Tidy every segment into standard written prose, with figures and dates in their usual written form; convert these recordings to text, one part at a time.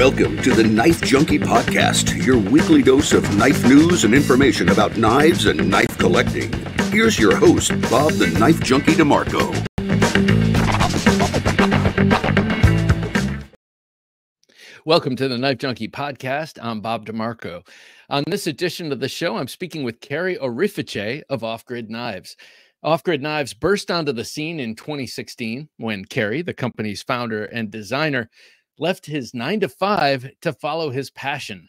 Welcome to the Knife Junkie Podcast, your weekly dose of knife news and information about knives and knife collecting. Here's your host, Bob the Knife Junkie DeMarco. Welcome to the Knife Junkie Podcast. I'm Bob DeMarco. On this edition of the show, I'm speaking with Cary Orefice of Off-Grid Knives. Off-Grid Knives burst onto the scene in 2016 when Cary, the company's founder and designer, left his 9-to-5 to follow his passion.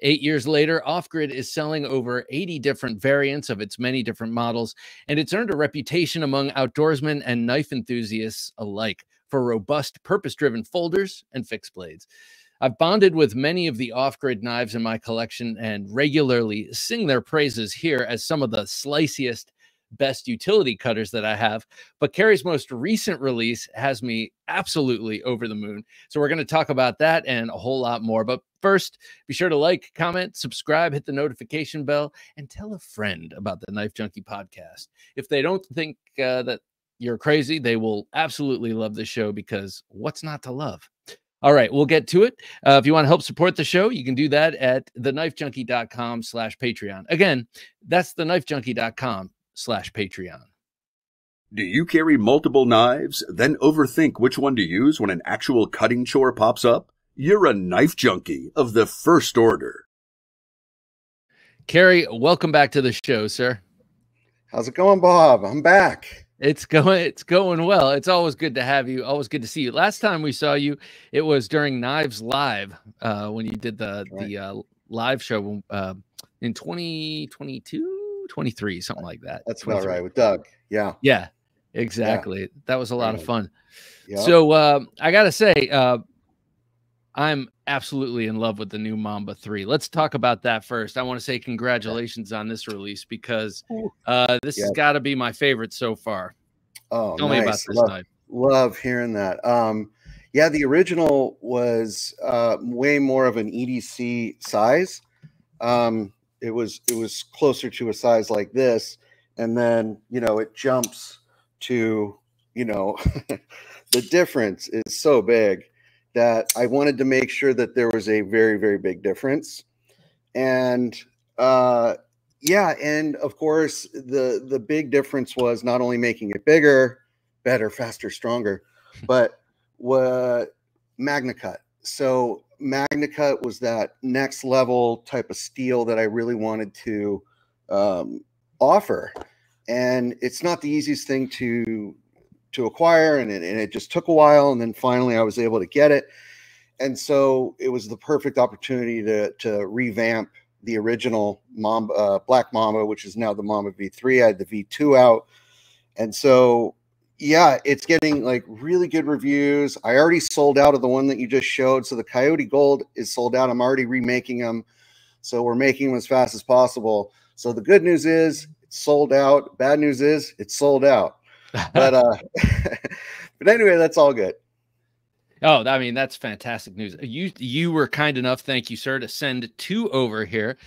8 years later, Off-Grid is selling over 80 different variants of its many different models, and it's earned a reputation among outdoorsmen and knife enthusiasts alike for robust, purpose-driven folders and fixed blades. I've bonded with many of the Off-Grid Knives in my collection and regularly sing their praises here as some of the sliciest, best utility cutters that I have. But Cary's most recent release has me absolutely over the moon. So we're going to talk about that and a whole lot more. But first, be sure to like, comment, subscribe, hit the notification bell, and tell a friend about the Knife Junkie Podcast. If they don't think that you're crazy, they will absolutely love the show, because what's not to love? All right, we'll get to it. If you want to help support the show, you can do that at theknifejunkie.com/Patreon. Again, that's theknifejunkie.com/Patreon. Do you carry multiple knives, then overthink which one to use when an actual cutting chore pops up? You're a knife junkie of the first order. Cary, welcome back to the show, sir. How's it going, Bob? I'm back. It's going well. It's always good to have you. Always good to see you. Last time we saw you, it was during Knives Live when you did the live show in 2022, 23, something like that. That's about right, with Doug. Yeah. Yeah, exactly. Yeah. That was a lot of fun. Yeah. So I got to say, I'm absolutely in love with the new Mamba 3. Let's talk about that first. I want to say congratulations on this release, because this has got to be my favorite so far. Oh, tell me about this knife. Love hearing that. Yeah, the original was way more of an EDC size. It was closer to a size like this, and then it jumps to the difference is so big that I wanted to make sure that there was a very, very big difference. And yeah, and of course, the big difference was not only making it bigger, better, faster, stronger, but MagnaCut. So MagnaCut was that next level type of steel that I really wanted to offer. And it's not the easiest thing to acquire, and it just took a while, and then finally I was able to get it. And so it was the perfect opportunity to revamp the original Mamba, Black Mamba, which is now the Mamba V3. I had the V2 out, and so yeah, it's getting like really good reviews. I already sold out of the one that you just showed, so the Coyote Gold is sold out. I'm already remaking them, so we're making them as fast as possible. So the good news is it's sold out. Bad news is it's sold out. But but anyway, that's all good. Oh, I mean, that's fantastic news. You were kind enough, thank you, sir, to send two over here.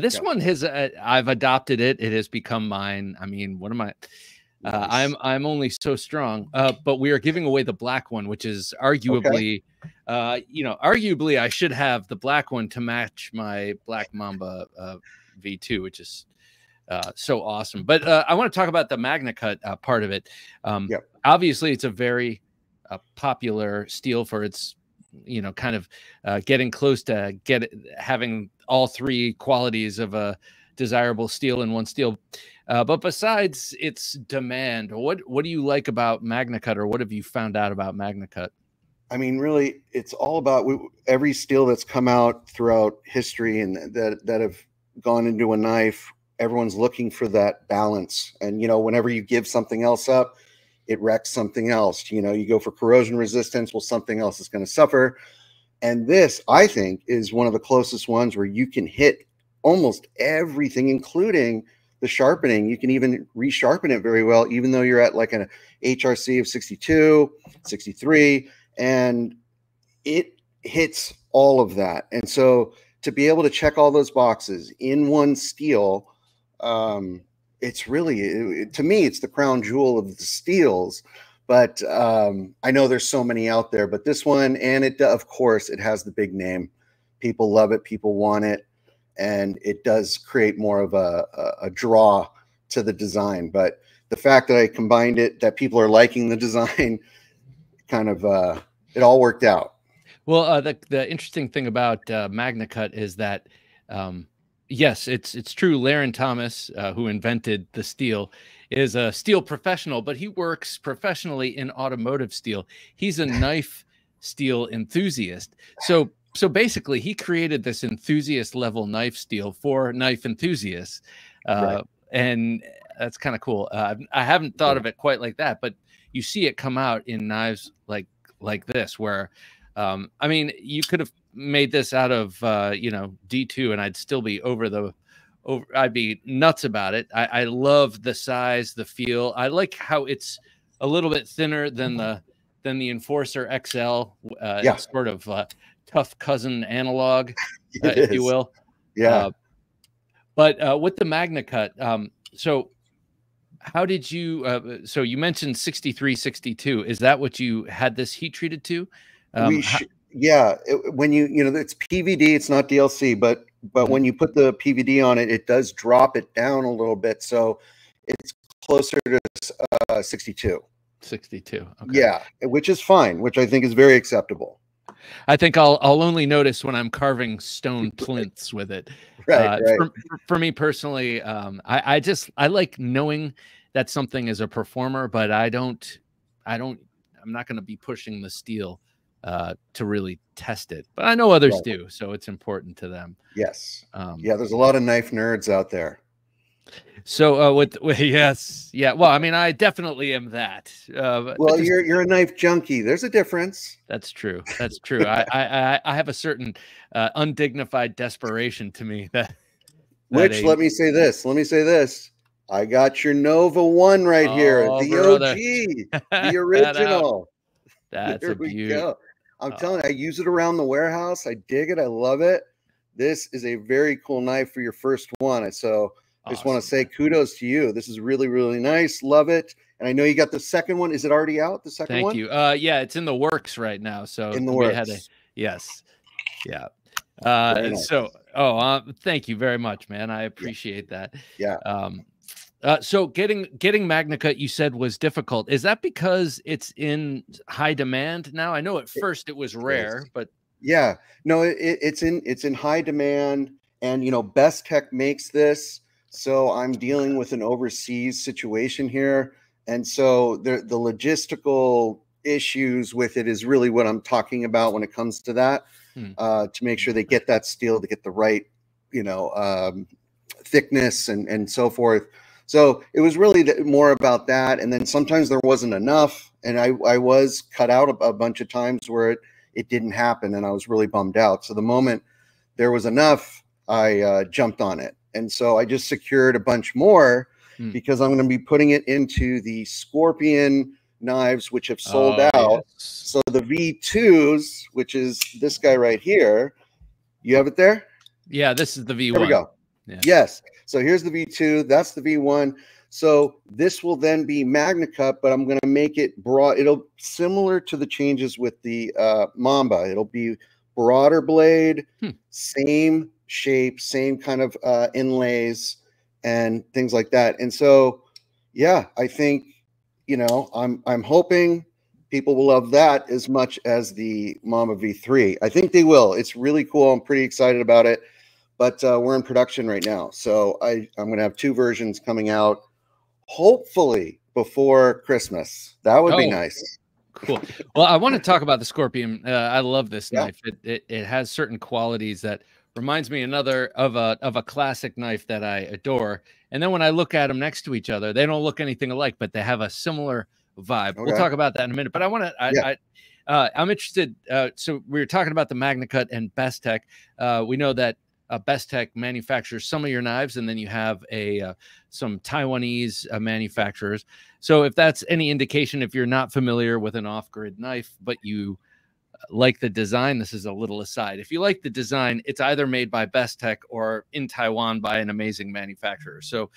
This one has I've adopted it. It has become mine. I mean, what am I? Nice. I'm only so strong. But we are giving away the black one, which is arguably, arguably I should have the black one to match my Black Mamba V2, which is so awesome. But I want to talk about the MagnaCut part of it. Obviously, it's a very popular steel for its, kind of getting close to having all three qualities of a desirable steel in one steel. But besides its demand, what do you like about MagnaCut, or what have you found out about MagnaCut? I mean, really, it's all about every steel that's come out throughout history and that have gone into a knife. Everyone's looking for that balance. And, whenever you give something else up, it wrecks something else. You go for corrosion resistance, well, something else is going to suffer. And this, I think, is one of the closest ones where you can hit almost everything, including the sharpening. You can even resharpen it very well, even though you're at like an HRC of 62, 63, and it hits all of that. And so to be able to check all those boxes in one steel, it's really, to me, it's the crown jewel of the steels. But I know there's so many out there, but this one, and it, of course, it has the big name. People love it. People want it. And it does create more of a draw to the design. But the fact that I combined it, that people are liking the design, kind of, it all worked out. Well, the interesting thing about MagnaCut is that, yes, it's true. Larry Thomas, who invented the steel, is a steel professional, but he works professionally in automotive steel. He's a knife steel enthusiast. So basically, he created this enthusiast level knife steel for knife enthusiasts, right. And that's kind of cool. I haven't thought of it quite like that, but you see it come out in knives like this, where I mean, you could have made this out of you know, D2, and I'd still be over. I'd be nuts about it. I love the size, the feel. I like how it's a little bit thinner than the Enforcer XL, yeah. Sort of tough cousin analog, if you will. Yeah. But with the MagnaCut, so how did you? So you mentioned 63, 62. Is that what you had this heat treated to? Yeah, when you know it's PVD, it's not DLC, but when you put the PVD on it, it does drop it down a little bit, so it's closer to 62. 62. Okay. Yeah, which is fine, which I think is very acceptable. I think I'll only notice when I'm carving stone plinths with it. Right. For me personally, I like knowing that something is a performer, but I'm not going to be pushing the steel to really test it, but I know others do, so it's important to them. Yes. Yeah, there's a lot of knife nerds out there. So well, I mean, I definitely am that. Well, you're a knife junkie. There's a difference. That's true. That's true. I have a certain undignified desperation to me Let me say this. I got your Nova One right here, the OG, the original. There we go. I'm telling you, I use it around the warehouse. I dig it. I love it. This is a very cool knife for your first one. So I just want to say kudos to you. This is really, really nice. Love it. And I know you got the second one. Is it already out? The second one? Thank you. Yeah, it's in the works right now. So in the works. Yes. Yeah. Nice. So, thank you very much, man. I appreciate that. Yeah. So getting MagnaCut, you said, was difficult. Is that because it's in high demand now? I know at first it was rare, but yeah, no, it's in high demand, and you know, Bestech makes this, so I'm dealing with an overseas situation here, and so the logistical issues with it is really what I'm talking about when it comes to that, to make sure they get that steel, to get the right, you know, thickness and so forth. So it was really more about that. And then sometimes there wasn't enough. And I was cut out a bunch of times where it didn't happen. And I was really bummed out. So the moment there was enough, I jumped on it. And so I just secured a bunch more because I'm going to be putting it into the Scorpion knives, which have sold out. Yes. So the V2s, which is this guy right here. You have it there? Yeah, this is the V1. There we go. Yeah. Yes. So here's the V2. That's the V1. So this will then be MagnaCut, but I'm going to make it broad. It'll similar to the changes with the Mamba. It'll be broader blade, same shape, same kind of inlays and things like that. And so, yeah, I think, you know, I'm hoping people will love that as much as the Mamba V3. I think they will. It's really cool. I'm pretty excited about it. But we're in production right now. So I'm going to have two versions coming out, hopefully before Christmas. That would be nice. Cool. Well, I want to talk about the Scorpion. I love this knife. It has certain qualities that reminds me of a classic knife that I adore. And then when I look at them next to each other, they don't look anything alike, but they have a similar vibe. Okay. We'll talk about that in a minute. But I want to... I'm interested. So we were talking about the MagnaCut and Bestech. We know that Bestech manufactures some of your knives, and then you have some Taiwanese manufacturers. So if that's any indication, if you're not familiar with an off-grid knife, but you like the design, this is a little aside. If you like the design, it's either made by Bestech or in Taiwan by an amazing manufacturer. So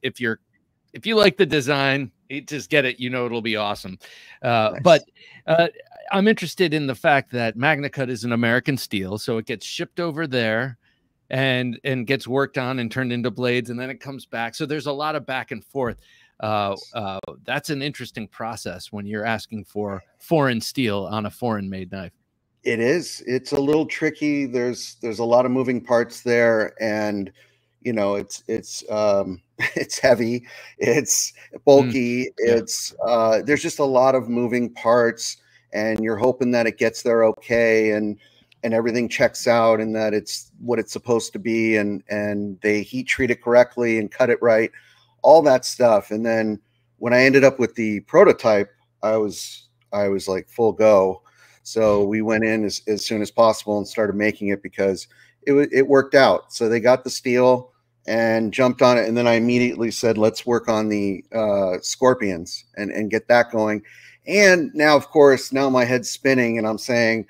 if you like the design, just get it. You know, it'll be awesome. Nice. But I'm interested in the fact that MagnaCut is an American steel, so it gets shipped over there and gets worked on and turned into blades, and then it comes back. So there's a lot of back and forth. That's an interesting process when you're asking for foreign steel on a foreign made knife. It is. It's a little tricky. There's a lot of moving parts there, and you know, it's heavy, it's bulky, it's there's just a lot of moving parts, and you're hoping that it gets there okay, and everything checks out, and that it's what it's supposed to be, and they heat treat it correctly and cut it right, all that stuff. And then when I ended up with the prototype, I was like full go. So we went in as soon as possible and started making it because it worked out. So they got the steel and jumped on it. And then I immediately said, let's work on the Scorpions and get that going. And now, of course, now my head's spinning and I'm saying,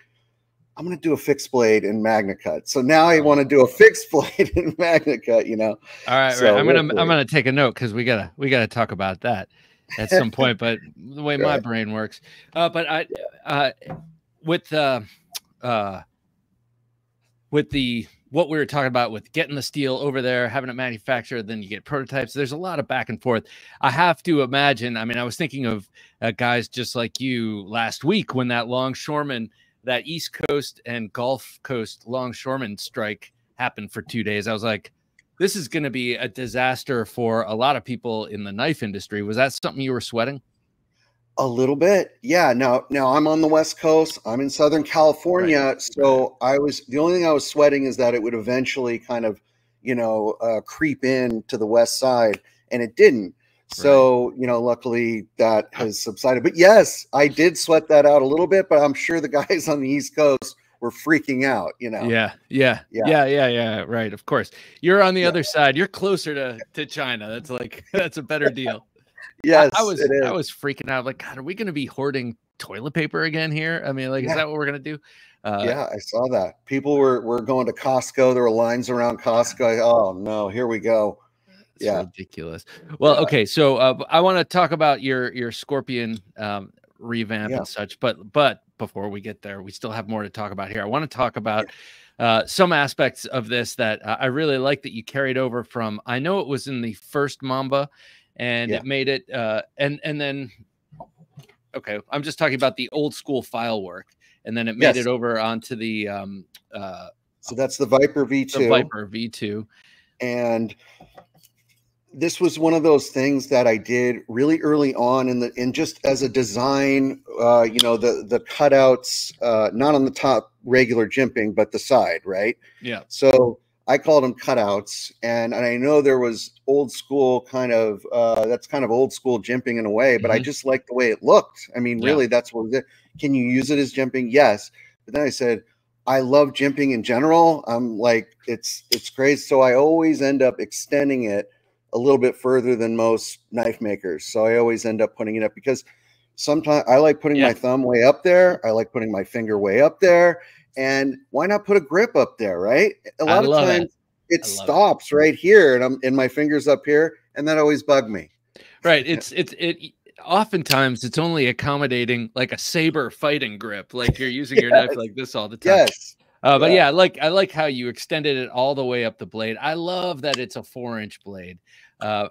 I'm going to do a fixed blade in MagnaCut. So now I want to do a fixed blade in MagnaCut, you know? All right. So right. I'm going to take a note because we got to talk about that at some point, but the way my brain works, with what we were talking about with getting the steel over there, having it manufactured, then you get prototypes. There's a lot of back and forth. I have to imagine. I mean, I was thinking of guys just like you last week when that longshoreman, that East Coast and Gulf Coast longshoreman strike happened for 2 days. I was like, this is going to be a disaster for a lot of people in the knife industry. Was that something you were sweating? A little bit. Yeah. Now I'm on the West Coast. I'm in Southern California. Right. So the only thing I was sweating is that it would eventually kind of, you know, creep in to the West side, and it didn't. So, you know, luckily that has subsided, but yes, I did sweat that out a little bit, but I'm sure the guys on the East Coast were freaking out, you know? Yeah. Right. Of course you're on the other side. You're closer to China. That's like, that's a better deal. Yes, I was freaking out. Like, God, are we going to be hoarding toilet paper again here? I mean, like, is that what we're going to do? Yeah, I saw that. People were going to Costco. There were lines around Costco. Oh no, here we go. It's ridiculous. Well, okay. So I want to talk about your Scorpion revamp and such, but before we get there, we still have more to talk about here. I want to talk about some aspects of this that I really like that you carried over from, I know it was in the first Mamba, and it made it, and then, okay, I'm just talking about the old school file work, and then it made it over onto the, so that's the Viper V2. The Viper V2. And this was one of those things that I did really early on in just as a design, you know, the cutouts, not on the top regular jimping, but the side, right? Yeah. So I called them cutouts, and I know there was old school kind of, that's kind of old school jimping in a way, but I just liked the way it looked. I mean, really that's what it was. Can you use it as jimping? Yes. But then I said, I love jimping in general. I'm like, it's crazy. So I always end up extending it a little bit further than most knife makers. So I always end up putting it up because sometimes I like putting my thumb way up there. I like putting my finger way up there. And why not put a grip up there, right? A lot of times it stops right here, and my finger's up here, and that always bugged me. Right. It's oftentimes it's only accommodating like a saber fighting grip, like you're using your knife like this all the time. Yes. But yeah, I like how you extended it all the way up the blade. I love that it's a 4-inch blade. To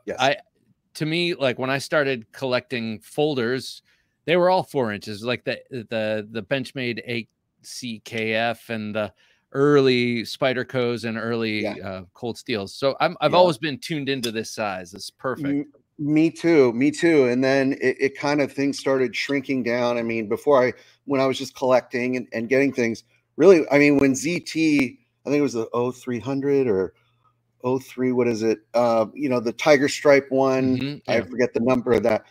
me, like when I started collecting folders, they were all 4 inches, like the Benchmade 8CKF and the early Spydercos and early Cold Steels. So I've always been tuned into this size. It's perfect. Me too. And then it kind of things started shrinking down. I mean, when I was just collecting and getting things, really, I mean, when ZT, I think it was the O300 or O3, what is it? You know, the Tiger Stripe one, I forget the number of that.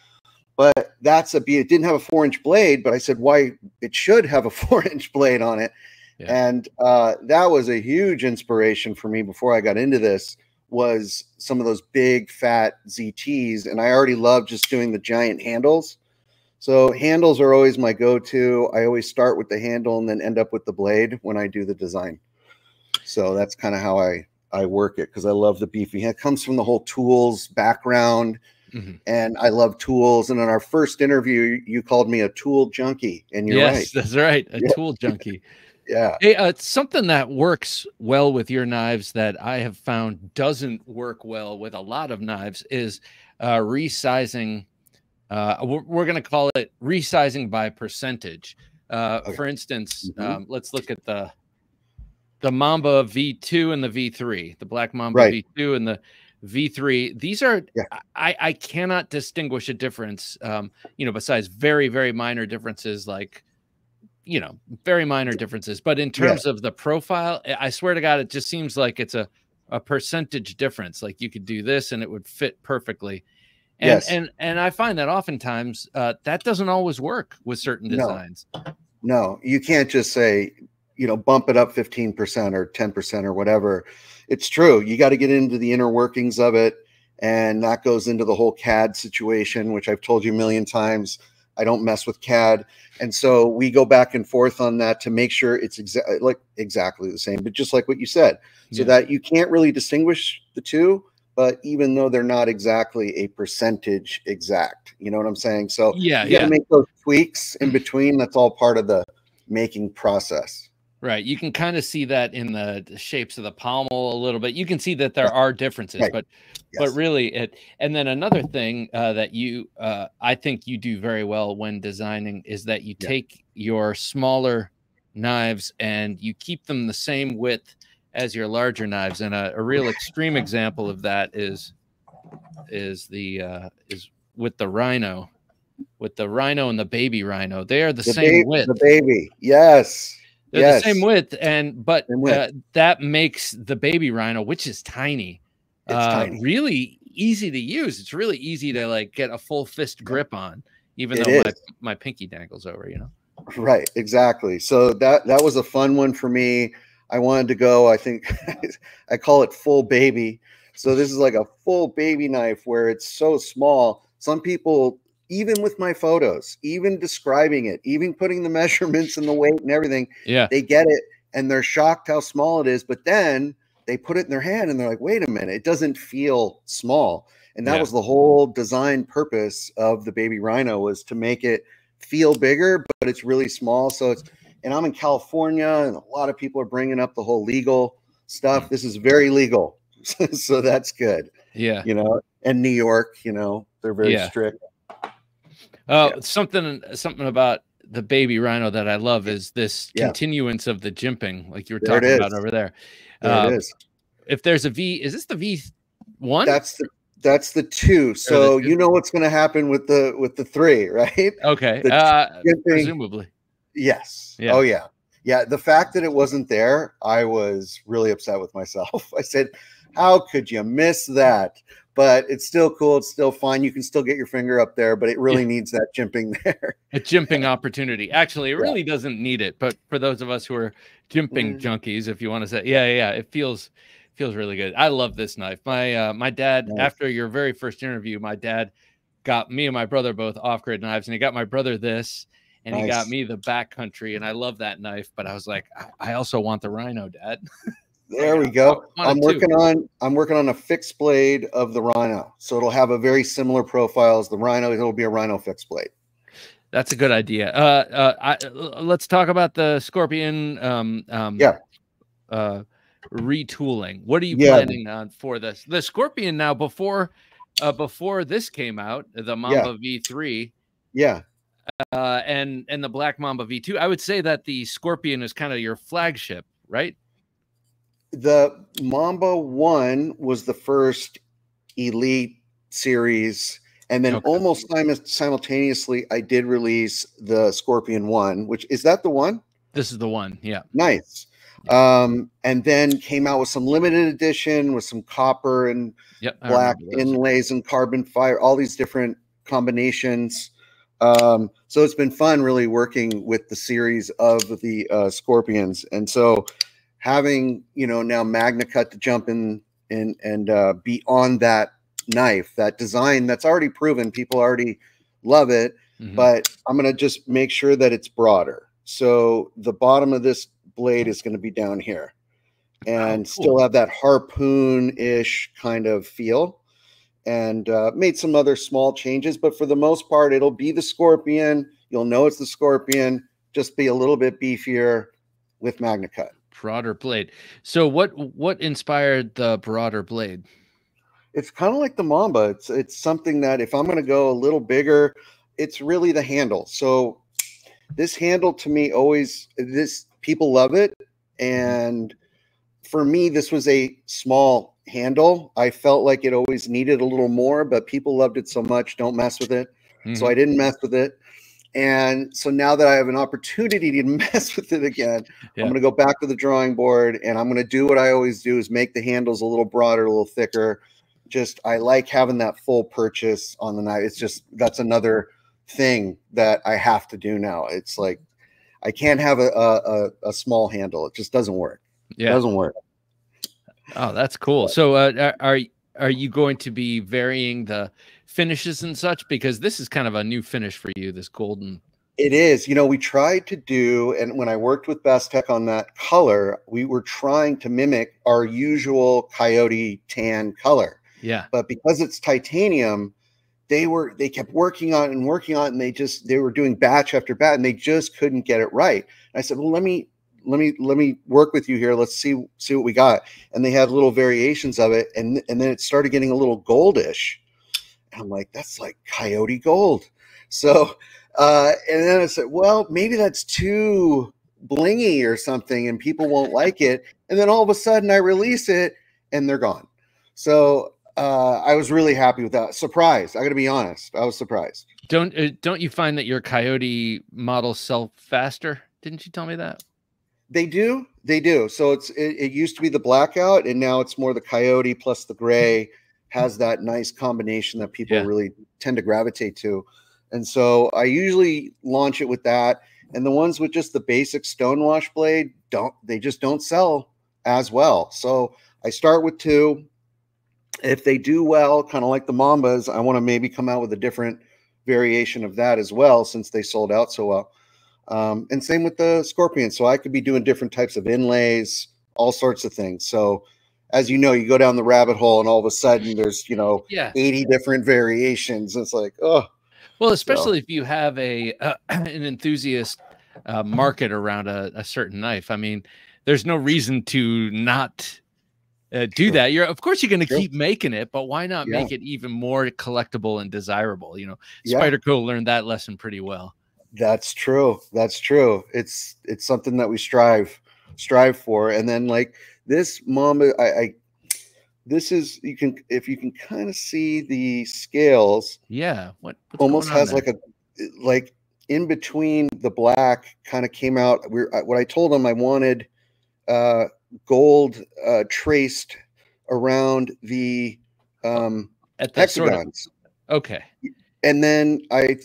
But it didn't have a 4-inch blade, but I said, why, it should have a 4-inch blade on it. Yeah. And that was a huge inspiration for me before I got into this, was some of those big fat ZTs. And I already loved just doing the giant handles. So handles are always my go-to. I always start with the handle and then end up with the blade when I do the design. So that's kind of how I work it, because I love the beefy hand. It comes from the whole tools background. Mm-hmm. And I love tools. And in our first interview, you called me a tool junkie, and you're right. Yes, that's right. A tool junkie. Yeah. Hey, something that works well with your knives that I have found doesn't work well with a lot of knives is resizing. We're going to call it resizing by percentage. For instance, mm-hmm. Let's look at the Mamba V2 and the V3, the Black Mamba V2 and the V3. These are, I cannot distinguish a difference, you know, besides very, very minor differences, like, you know, very minor differences. But in terms of the profile, I swear to God, it just seems like it's a percentage difference. Like you could do this and it would fit perfectly. And, and I find that oftentimes that doesn't always work with certain designs. No, you can't just say, you know, bump it up 15% or 10% or whatever. It's true. You got to get into the inner workings of it. And that goes into the whole CAD situation, which I've told you a million times. I don't mess with CAD. And so we go back and forth on that to make sure it's exactly the same, but just like what you said, so that you can't really distinguish the two, but even though they're not exactly a percentage exact, you know what I'm saying? So you got to make those tweaks in between. That's all part of the making process. Right. You can kind of see that in the shapes of the pommel a little bit. You can see that there are differences, but really it, and then another thing that you, I think you do very well when designing is that you take your smaller knives and you keep them the same width as your larger knives. And a real extreme example of that is with the Rhino, and the Baby Rhino. They are the same width. The Baby. Yes. They're the same width, that makes the Baby Rhino, which is tiny, really easy to use. It's really easy to like get a full fist grip on, even though my pinky dangles over, you know. Right, exactly. So that was a fun one for me. I wanted to go, I think I call it full baby. So this is like a full baby knife where it's so small. Some people, even with my photos, even describing it, even putting the measurements and the weight and everything, they get it and they're shocked how small it is. But then they put it in their hand and they're like, wait a minute, it doesn't feel small. And that was the whole design purpose of the Baby Rhino, was to make it feel bigger, but it's really small. So it's, and I'm in California and a lot of people are bringing up the whole legal stuff. This is very legal. So that's good. Yeah. You know, and New York, you know, they're very strict. Something about the Baby Rhino that I love is this continuance of the jimping, like you were talking about over there. It is. If there's a V, is this the V1? That's the two. So you know what's going to happen with the three, right? Okay. Presumably. Yes. Yeah. Oh yeah. Yeah. The fact that it wasn't there, I was really upset with myself. I said, how could you miss that? But it's still cool. It's still fine. You can still get your finger up there, but it really needs that jimping there. A jimping opportunity. Actually, it really doesn't need it. But for those of us who are jimping junkies, if you want to say, it feels really good. I love this knife. My dad, after your very first interview, my dad got me and my brother both Off-Grid Knives, and he got my brother this, and he got me the Backcountry, and I love that knife. But I was like, I also want the Rhino, Dad. There we go. I'm working on a fixed blade of the Rhino. So it'll have a very similar profile as the Rhino. It'll be a Rhino fixed blade. That's a good idea. Let's talk about the Scorpion retooling. What are you planning on for this? The Scorpion now, before this came out, the Mamba V3. Yeah. And the Black Mamba V2. I would say that the Scorpion is kind of your flagship, right? The Mamba One was the first Elite series, and then almost simultaneously, I did release the Scorpion One, which is that the one? This is the one, yeah. Nice. And then came out with some limited edition with some copper and black inlays and carbon fiber, all these different combinations. So it's been fun really working with the series of the Scorpions, and so having, you know, now MagnaCut to jump in and be on that knife, that design that's already proven, people already love it, but I'm going to just make sure that it's broader. So the bottom of this blade is going to be down here and still have that harpoon-ish kind of feel. and made some other small changes. But for the most part, it'll be the Scorpion. You'll know it's the Scorpion. Just be a little bit beefier with MagnaCut. Broader blade. So what inspired the broader blade? It's kind of like the Mamba. It's something that if I'm going to go a little bigger, it's really the handle. So this handle to me always, people love it. And for me, this was a small handle. I felt like it always needed a little more, but people loved it so much, don't mess with it. Mm-hmm. So I didn't mess with it. And so now that I have an opportunity to mess with it again, yeah, I'm going to go back to the drawing board, and I'm going to do what I always do, is make the handles a little broader, a little thicker. Just, I like having that full purchase on the knife. It's just, that's another thing that I have to do now. It's like, I can't have a small handle. It just doesn't work. Yeah. It doesn't work. Oh, that's cool. So are you going to be varying the finishes and such? Because this is kind of a new finish for you, this golden. It is. You know, we tried to do, and when I worked with Bestech on that color, we were trying to mimic our usual coyote tan color. Yeah. But because it's titanium, they kept working on it and working on it, and they were doing batch after batch, and they just couldn't get it right. And I said, well, let me work with you here. Let's see what we got. And they had little variations of it. And then it started getting a little goldish. And I'm like, that's like Coyote Gold. So, and then I said, well, maybe that's too blingy or something, and people won't like it. And then all of a sudden I release it and they're gone. So, I was really happy with that. Surprised. I got to be honest. I was surprised. Don't you find that your Coyote models sell faster? Didn't you tell me that? They do. They do. So it used to be the blackout, and now it's more the Coyote plus the gray has that nice combination that people, yeah, really tend to gravitate to. And so I usually launch it with that. And the ones with just the basic stonewash blade, they just don't sell as well. So I start with two. If they do well, kind of like the Mambas, I want to maybe come out with a different variation of that as well, since they sold out so well. And same with the Scorpion. So I could be doing different types of inlays, all sorts of things. So as you know, you go down the rabbit hole and all of a sudden there's, you know, yeah, 80 different variations. It's like, oh. Well, especially so, if you have an enthusiast market around a certain knife. I mean, there's no reason to not do sure that. You're, of course, you're going to, sure, keep making it, but why not, yeah, make it even more collectible and desirable? You know, yeah, Spyderco learned that lesson pretty well. That's true. That's true. It's something that we strive for. And then like this Mamba, this is, if you can kind of see the scales. Yeah. What's almost has there? like in between the black kind of came out. What I told them, I wanted gold traced around the at the hexagons. Sort of, okay. And then I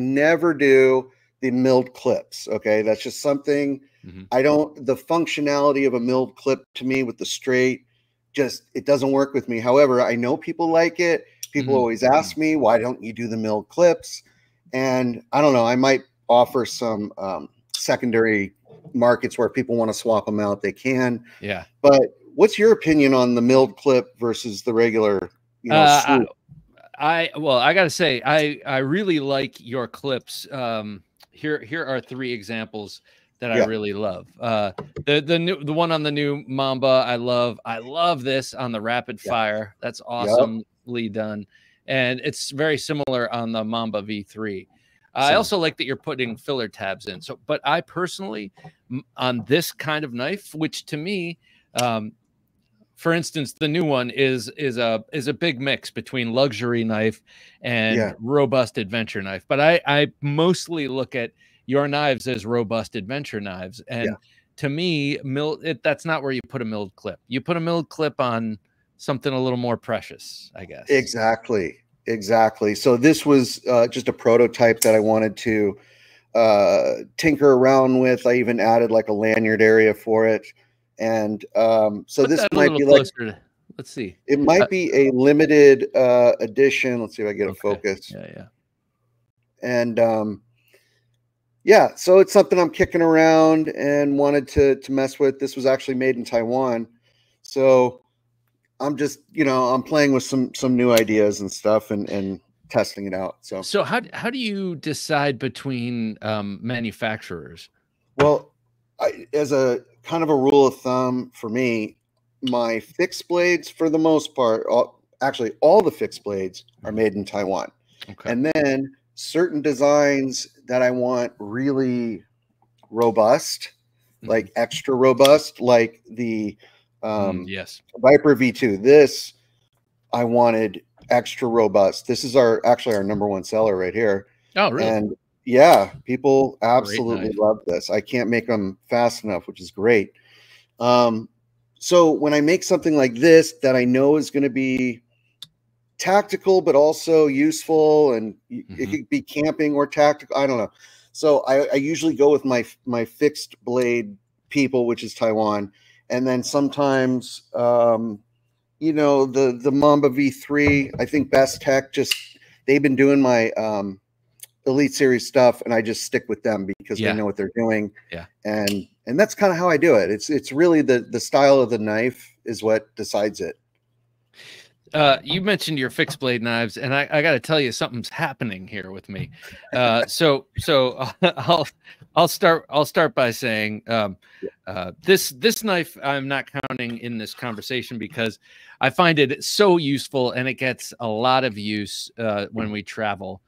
never do the milled clips. Okay. That's just something, mm-hmm, the functionality of a milled clip to me with the straight, just, it doesn't work with me. However, I know people like it. People, mm-hmm, always ask me, why don't you do the milled clips? And I don't know, I might offer some secondary markets where people want to swap them out. They can. Yeah. But what's your opinion on the milled clip versus the regular, you know, swoop? I gotta say, I really like your clips. Here are three examples that, yeah, I really love. The one on the new Mamba, I love this on the rapid, yeah, fire. That's awesomely, yep, done, and it's very similar on the Mamba V3. I also like that you're putting filler tabs in. So, but I personally, on this kind of knife, which to me, for instance, the new one is a big mix between luxury knife and, yeah, robust adventure knife. But I mostly look at your knives as robust adventure knives. And, yeah, to me, that's not where you put a milled clip. You put a milled clip on something a little more precious, I guess. Exactly. Exactly. So this was just a prototype that I wanted to tinker around with. I even added like a lanyard area for it. And so put this might be like, let's see, it might be a limited edition. Let's see if I get, okay, a focus. Yeah, yeah. And yeah, so it's something I'm kicking around and wanted to mess with. This was actually made in Taiwan. So I'm just, you know, I'm playing with some new ideas and stuff, and testing it out. So how do you decide between manufacturers? Well, as a kind of a rule of thumb for me, my fixed blades, for the most part, all the fixed blades are made in Taiwan. Okay. And then certain designs that I want really robust, like extra robust, like the Viper V2. This I wanted extra robust. This is actually our #1 seller right here. Oh, really? And yeah, people absolutely love this. I can't make them fast enough, which is great. So when I make something like this that I know is going to be tactical but also useful, and it could be camping or tactical, I don't know. So I usually go with my fixed blade people, which is Taiwan. And then sometimes, you know, the Mamba V3, I think Bestech, they've been doing my Elite Series stuff, and I just stick with them because they know what they're doing. Yeah. And that's kind of how I do it. It's really the style of the knife is what decides it. You mentioned your fixed blade knives, and I got to tell you, something's happening here with me. So I'll start by saying this knife I'm not counting in this conversation because I find it so useful, and it gets a lot of use when we travel.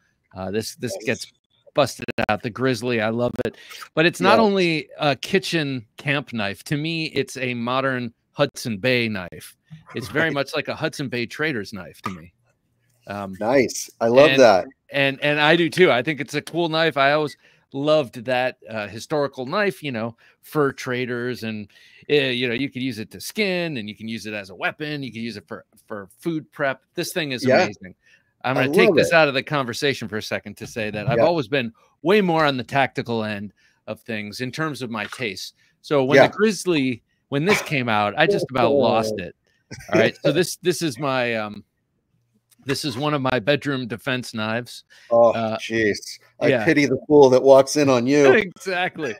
This gets busted out. The Grizzly, I love it, but it's not only a kitchen camp knife. To me, it's a modern Hudson Bay knife. It's very much like a Hudson Bay trader's knife to me. Nice. I love that. And I do too. I think it's a cool knife. I always loved that historical knife, you know, for traders, and, you know, you could use it to skin, and you can use it as a weapon. You can use it for food prep. This thing is amazing. I'm going to take this out of the conversation for a second to say that I've always been way more on the tactical end of things in terms of my taste. So when the Grizzly, when this came out, I just about lost it. All right. So this is my, this is one of my bedroom defense knives. Oh, jeez. I pity the fool that walks in on you. Exactly.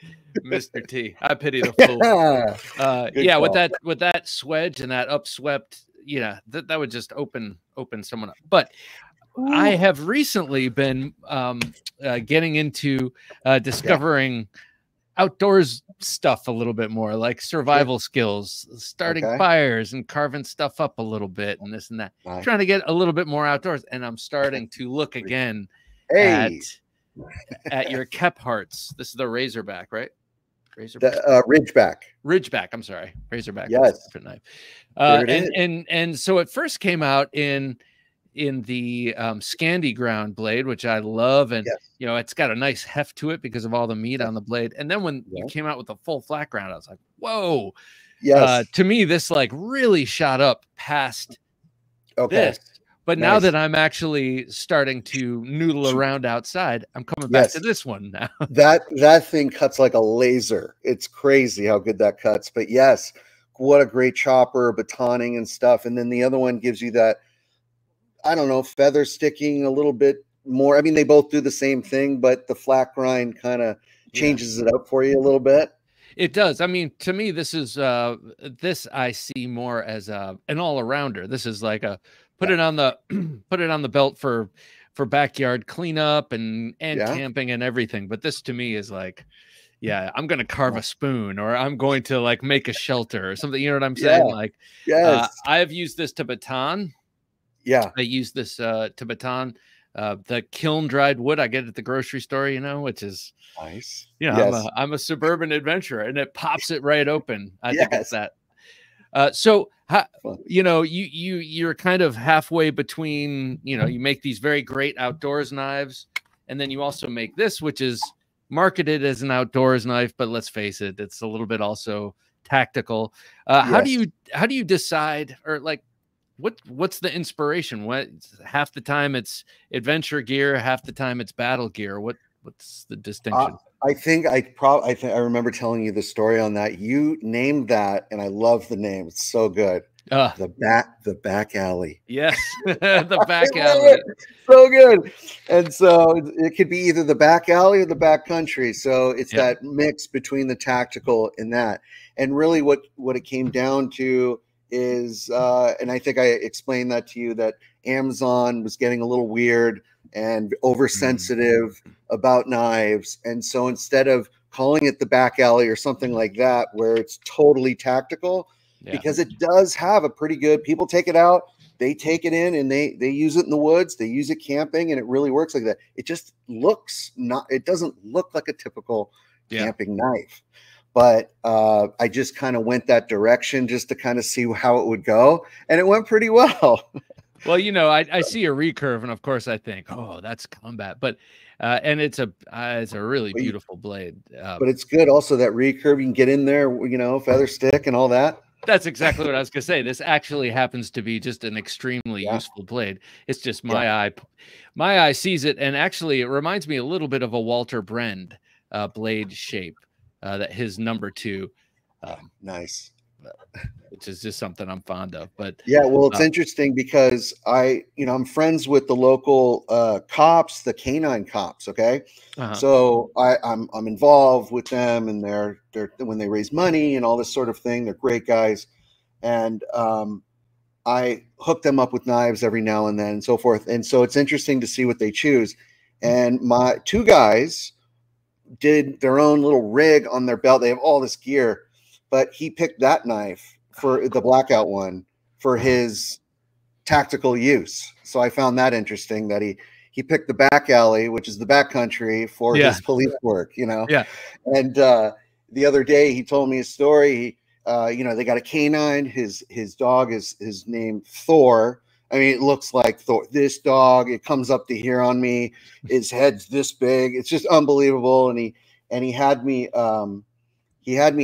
Mr. T, I pity the fool. Good call. with that swedge and that upswept, you know, that would just open someone up. But I have recently been, getting into, discovering outdoors stuff a little bit more, like survival skills, starting fires and carving stuff up a little bit, and this and that. Nice. Trying to get a little bit more outdoors, and I'm starting to look again at your Kepharts. This is the Razorback, right? Razorback, Ridgeback. I'm sorry, Razorback. Yes, different knife. And so it first came out in the Scandi ground blade, which I love, and you know, it's got a nice heft to it because of all the meat on the blade. And then when you came out with the full flat ground, I was like, whoa. To me, this like really shot up past this. But now that I'm actually starting to noodle around outside, I'm coming back to this one now. that thing cuts like a laser. It's crazy how good that cuts. But yes, what a great chopper, batoning and stuff. And then the other one gives you that, I don't know, feather sticking a little bit more. I mean, they both do the same thing, but the flat grind kind of changes it up for you a little bit. It does. I mean, to me, this is, this I see more as an all arounder. This is like a, put it on the belt for backyard cleanup and camping and everything. But this to me is like, I'm going to carve a spoon, or I'm going to like make a shelter or something. You know what I'm saying? Like, I've used this to baton. I use this to baton the kiln dried wood I get at the grocery store, you know, which is nice. You know, I'm a suburban adventurer, and it pops it right open. I think it's that. So, you know, you're kind of halfway between, you know, you make these very great outdoors knives, and then you also make this, which is marketed as an outdoors knife, but let's face it, it's a little bit also tactical. How do you decide, or like, what's the inspiration? What, half the time it's adventure gear, half the time it's battle gear. What's the distinction? I remember telling you the story on that. You named that, and I love the name. It's so good. The back alley. Yes, the back alley. So good. And so it could be either the back alley or the back country. So it's that mix between the tactical and that. And really, what it came down to is, and I think I explained that to you, that Amazon was getting a little weird and oversensitive about knives. And so instead of calling it the Back Alley or something like that, where it's totally tactical, because it does have a pretty good, people take it out, they take it in, and they use it in the woods, they use it camping, and it really works like that. It just looks not, it doesn't look like a typical camping knife. But I just kind of went that direction just to kind of see how it would go. And it went pretty well. Well, you know, I see a recurve, and of course I think, oh, that's combat. But and it's a really beautiful blade. But it's good also, that recurve, you can get in there, you know, feather stick and all that. That's exactly what I was going to say. This actually happens to be just an extremely useful blade. It's just my eye sees it. And actually it reminds me a little bit of a Walter Brend blade shape. That his #2, nice, which is just something I'm fond of. But yeah, well, it's interesting because I, you know, I'm friends with the local cops, the canine cops. Okay, so I'm involved with them, and they're when they raise money and all this sort of thing. They're great guys, and I hook them up with knives every now and then, and so forth. And so it's interesting to see what they choose. And my two guys did their own little rig on their belt. They have all this gear, but he picked that knife, for the blackout one, for his tactical use. So I found that interesting that he picked the Back Alley, which is the backcountry, for his police work, you know? Yeah. And, the other day he told me a story. He, you know, they got a canine, his dog is named Thor. I mean, it looks like Thor. This dog, it comes up to here on me. His head's this big. It's just unbelievable. And he had me,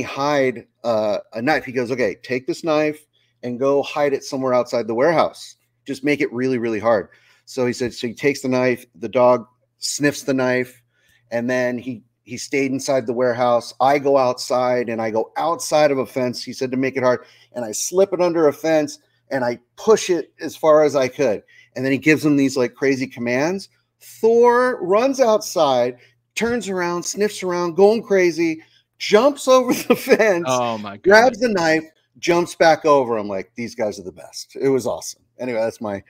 hide a knife. He goes, okay, take this knife and go hide it somewhere outside the warehouse. Just make it really, really hard. So he said, so he takes the knife, the dog sniffs the knife, and then he stayed inside the warehouse. I go outside, and I go outside of a fence. He said to make it hard, and I slip it under a fence, and I push it as far as I could. And then he gives him these like crazy commands. Thor runs outside, turns around, sniffs around, going crazy, jumps over the fence, oh my God, grabs the knife, jumps back over. I'm like, these guys are the best. It was awesome. Anyway, that's my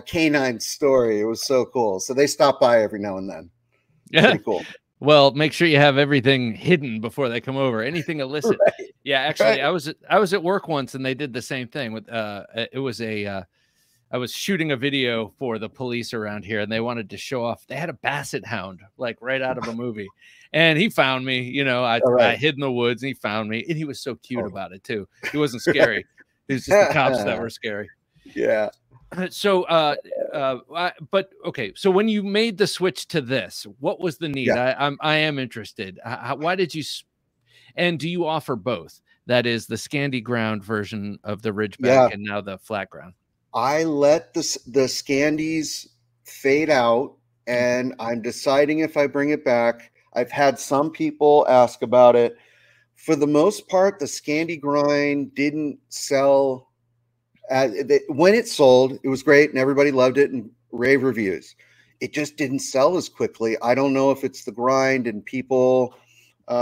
canine story. It was so cool. So they stop by every now and then. Yeah. Pretty cool. Well, make sure you have everything hidden before they come over. Anything illicit. Right. Yeah, actually, right. I was at work once, and they did the same thing with it was a I was shooting a video for the police around here, and they wanted to show off. They had a basset hound, like right out of a movie, and he found me. You know, I hid in the woods, and he found me, and he was so cute about it too. He wasn't scary. Right. It was just the cops that were scary. Yeah. So, but okay. So when you made the switch to this, what was the need? Yeah. I am interested. Why did you, and do you offer both? That is the Scandi ground version of the Ridgeback and now the flat ground. I let the Scandis fade out, and I'm deciding if I bring it back. I've had some people ask about it. For the most part, the Scandi grind didn't sell. When it sold, it was great, and everybody loved it, and rave reviews. It just didn't sell as quickly. I don't know if it's the grind, and people who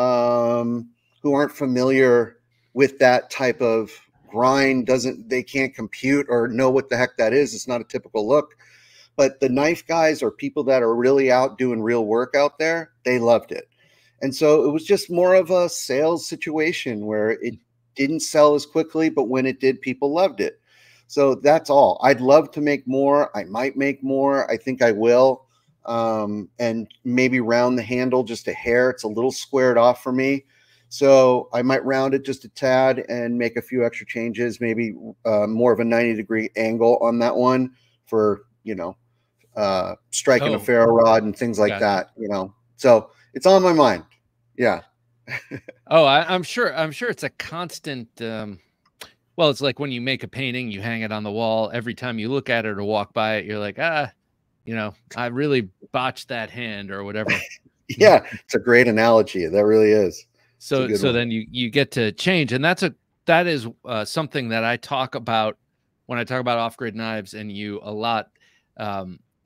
aren't familiar with that type of grind they can't compute or know what the heck that is. It's not a typical look. But the knife guys, or people that are really out doing real work out there, they loved it. And so it was just more of a sales situation where it didn't sell as quickly, but when it did, people loved it. So that's all. I'd love to make more. I might make more. I think I will. And maybe round the handle just a hair. It's a little squared off for me. So I might round it just a tad and make a few extra changes, maybe more of a 90-degree angle on that one for, you know, striking a ferro rod and things like that, you know. So it's on my mind. Yeah. I'm sure it's a constant well, it's like when you make a painting, you hang it on the wall. Every time you look at it or walk by it, you're like, you know, I really botched that hand or whatever. Yeah, it's a great analogy. That really is. So then you get to change. And that is something that I talk about when I talk about off-grid knives and you a lot,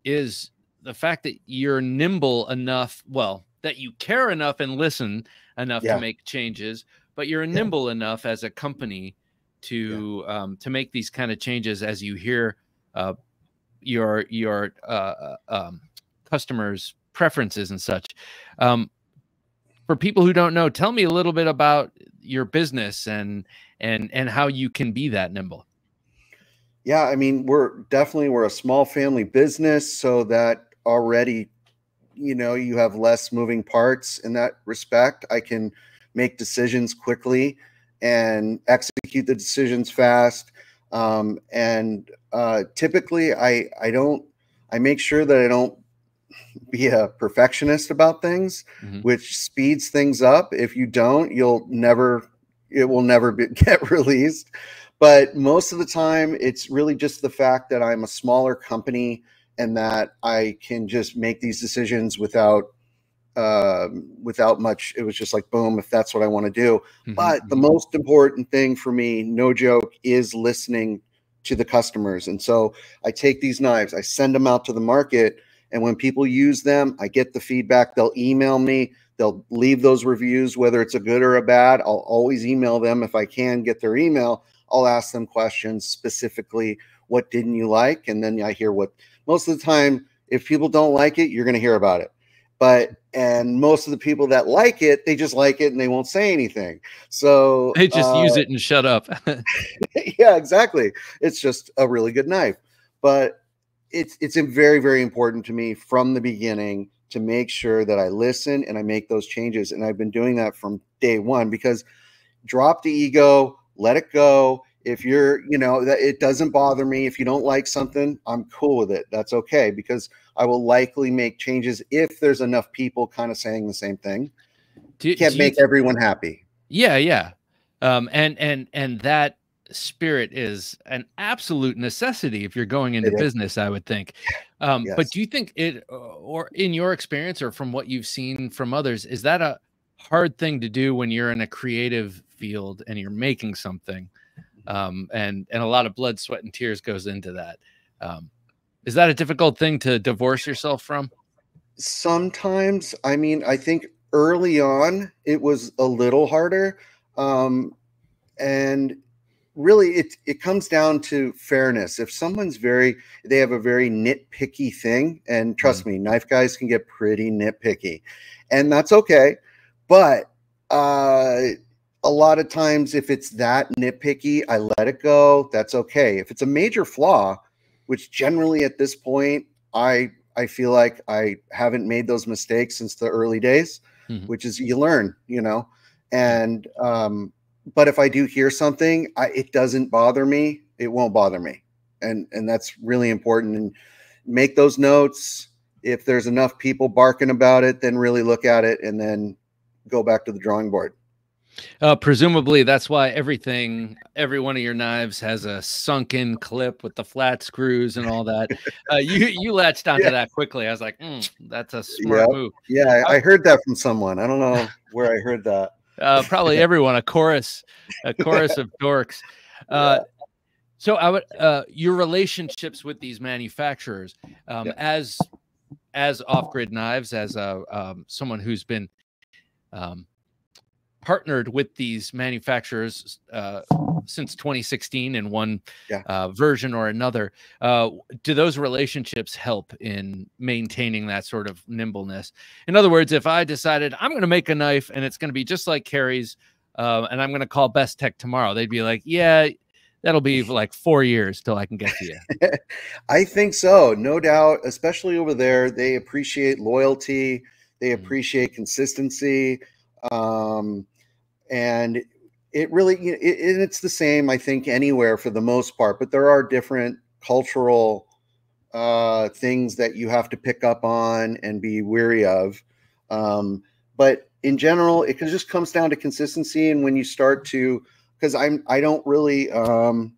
is the fact that you're nimble enough, well, that you care enough and listen enough to make changes, but you're nimble enough as a company to make these kind of changes as you hear your customers' preferences and such. For people who don't know, tell me a little bit about your business and how you can be that nimble. Yeah, I mean, we're a small family business, so that already, you know, you have less moving parts in that respect. I can make decisions quickly and execute the decisions fast. Typically I make sure that I don't be a perfectionist about things, mm-hmm. which speeds things up. If you don't, it will never get released. But most of the time, it's really just the fact that I'm a smaller company and that I can just make these decisions without, without much. It was just like, boom, if that's what I want to do. Mm-hmm. But the most important thing for me, no joke, is listening to the customers. And so I take these knives, I send them out to the market, and when people use them, I get the feedback. They'll email me. They'll leave those reviews, whether it's a good or a bad. I'll always email them if I can get their email. I'll ask them questions specifically. What didn't you like? And then I hear what, most of the time, if people don't like it, you're going to hear about it. And most of the people that like it, they just like it and they won't say anything. So they just use it and shut up. Yeah, exactly. It's just a really good knife. But it's very, very important to me from the beginning to make sure that I listen and I make those changes. And I've been doing that from day one, because drop the ego, let it go. If you're, you know, it doesn't bother me. If you don't like something, I'm cool with it. That's okay, because I will likely make changes if there's enough people kind of saying the same thing. You can't make everyone happy. Yeah, yeah. And that spirit is an absolute necessity if you're going into business, I would think. Yes. But do you think it, or in your experience or from what you've seen from others, is that a hard thing to do when you're in a creative field and you're making something? And a lot of blood, sweat, and tears goes into that. Is that a difficult thing to divorce yourself from? Sometimes. I mean, I think early on it was a little harder. And really it comes down to fairness. If someone's they have a very nitpicky thing, and trust me, knife guys can get pretty nitpicky, and that's okay. But, a lot of times, if it's that nitpicky, I let it go. That's okay. If it's a major flaw, which generally at this point, I feel like I haven't made those mistakes since the early days, mm-hmm. which is you learn, you know. And but if I do hear something, it doesn't bother me. It won't bother me, and that's really important. And make those notes. If there's enough people barking about it, then really look at it and then go back to the drawing board. Presumably that's why every one of your knives has a sunken clip with the flat screws and all that. You latched onto that quickly. I was like, that's a smart move. Yeah, I heard that from someone. I don't know where I heard that. Probably everyone, a chorus of dorks. So I would, your relationships with these manufacturers, as Off-Grid Knives, as someone who's been, partnered with these manufacturers since 2016 in one version or another. Do those relationships help in maintaining that sort of nimbleness? In other words, if I decided I'm going to make a knife and it's going to be just like Cary's, and I'm going to call Bestech tomorrow, they'd be like, yeah, that'll be like 4 years till I can get to you. I think so, no doubt, especially over there. They appreciate loyalty. They appreciate consistency. And it really, it's the same, I think, anywhere for the most part, but there are different cultural, things that you have to pick up on and be wary of. But in general, it just comes down to consistency. And when you start to, cause I don't really, to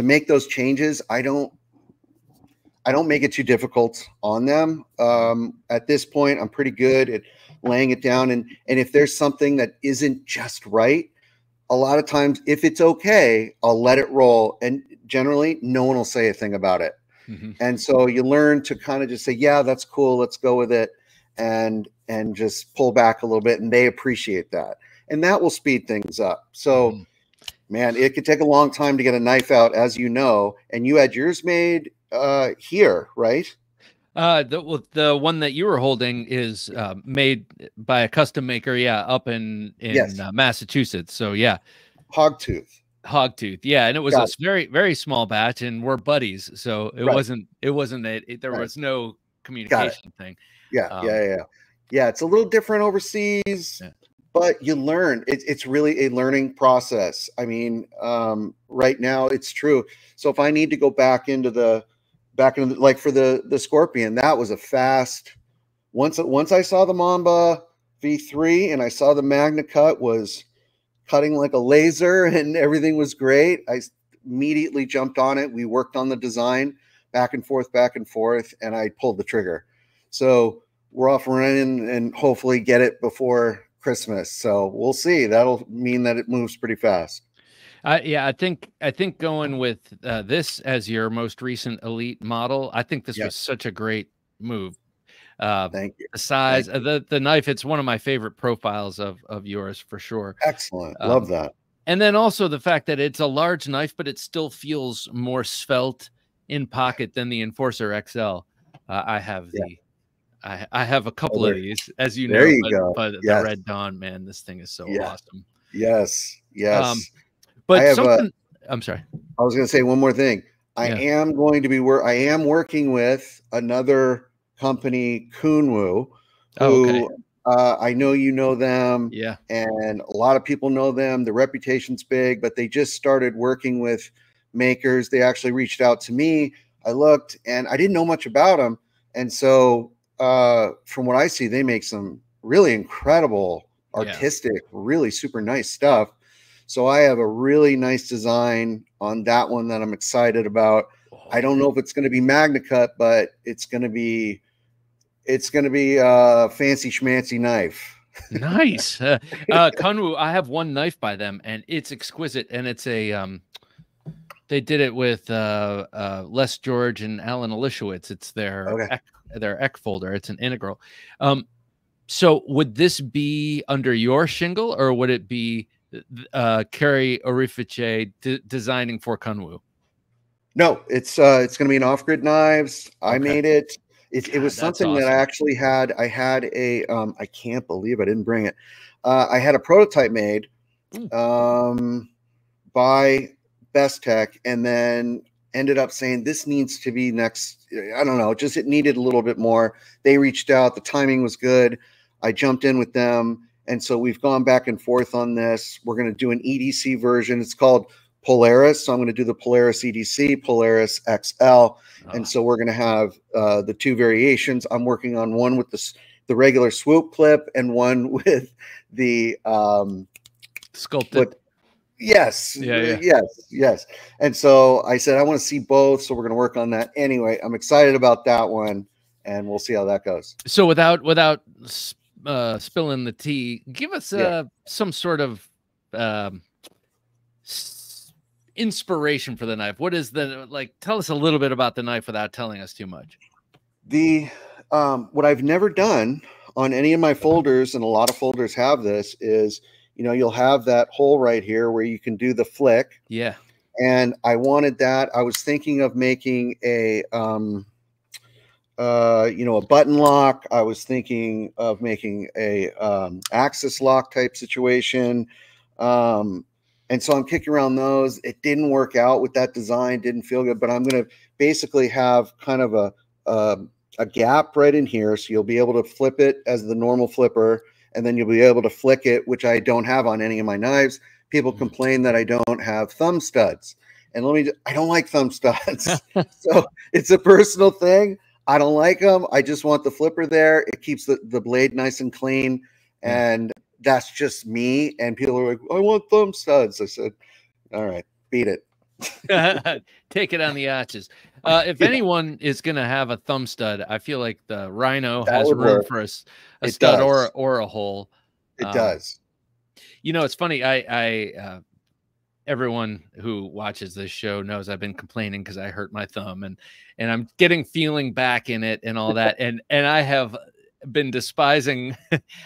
make those changes, I don't make it too difficult on them. At this point, I'm pretty good at laying it down. And if there's something that isn't just right, a lot of times, if it's okay, I'll let it roll. And generally, no one will say a thing about it. Mm-hmm. And so you learn to kind of just say, yeah, that's cool. Let's go with it. And just pull back a little bit. And they appreciate that. And that will speed things up. So man, it could take a long time to get a knife out, as you know. And you had yours made here, right? The one that you were holding is made by a custom maker, yeah, up in yes. Massachusetts. So yeah, Hogtooth, yeah, and it was a very, very small batch, and we're buddies, so it wasn't was no communication thing. Yeah, it's a little different overseas, but you learn. It's really a learning process. I mean, right now it's true. So if I need to go back into the, like for the Scorpion, that was a fast. Once I saw the Mamba V3 and I saw the MagnaCut was cutting like a laser and everything was great, I immediately jumped on it. We worked on the design back and forth, and I pulled the trigger. So we're off running and hopefully get it before Christmas. So we'll see. That'll mean that it moves pretty fast. Yeah, I think going with this as your most recent elite model, I think this was such a great move. Thank you. The size, the knife, it's one of my favorite profiles of yours for sure. Excellent. Love that. And then also the fact that it's a large knife, but it still feels more svelte in pocket than the Enforcer XL. I have a couple of these, as you know, but the Red Dawn, man, this thing is so awesome. Yes. But something, I'm sorry. I was going to say one more thing. I am working with another company, Kunwu, who I know you know them. Yeah. And a lot of people know them. The reputation's big, but they just started working with makers. They actually reached out to me. I looked and I didn't know much about them. And so from what I see, they make some really incredible, artistic, really super nice stuff. So I have a really nice design on that one that I'm excited about. I don't know if it's going to be MagnaCut, but it's going to be a fancy schmancy knife. Nice. Kunwu, I have one knife by them and it's exquisite. And it's a, they did it with Les George and Alan Elishowitz. It's their Eck folder. It's an integral. So would this be under your shingle or would it be Cary Orefice designing for Kunwu? No, it's going to be an Off-Grid Knives. I made it. It was something awesome that I actually had. I had a I can't believe I didn't bring it. I had a prototype made by Bestech, and then ended up saying this needs to be next. I don't know, just it needed a little bit more. They reached out. The timing was good. I jumped in with them. And so we've gone back and forth on this. We're going to do an EDC version. It's called Polaris. So I'm going to do the Polaris EDC, Polaris XL. And so we're going to have the two variations. I'm working on one with the regular swoop clip and one with the sculpted. Yes. Yes. And so I said, I want to see both. So we're going to work on that. Anyway, I'm excited about that one and we'll see how that goes. So without spilling the tea, give us some sort of inspiration for the knife. What is tell us a little bit about the knife without telling us too much. The what I've never done on any of my folders, and a lot of folders have this, is, you know, you'll have that hole right here where you can do the flick. Yeah. And I wanted that. I was thinking of making a a button lock. I was thinking of making a axis lock type situation. And so I'm kicking around those. It didn't work out with that design. Didn't feel good, but I'm going to basically have kind of a gap right in here. So you'll be able to flip it as the normal flipper, and then you'll be able to flick it, which I don't have on any of my knives. People complain that I don't have thumb studs. And I don't like thumb studs. So it's a personal thing. I don't like them. I just want the flipper there. It keeps the blade nice and clean. And that's just me. And people are like, I want thumb studs. I said, all right, beat it. Take it on the arches. If anyone is going to have a thumb stud, I feel like the Rhino has room for a stud or a hole. It does. You know, it's funny. I everyone who watches this show knows I've been complaining because I hurt my thumb and I'm getting feeling back in it and all that. And I have been despising.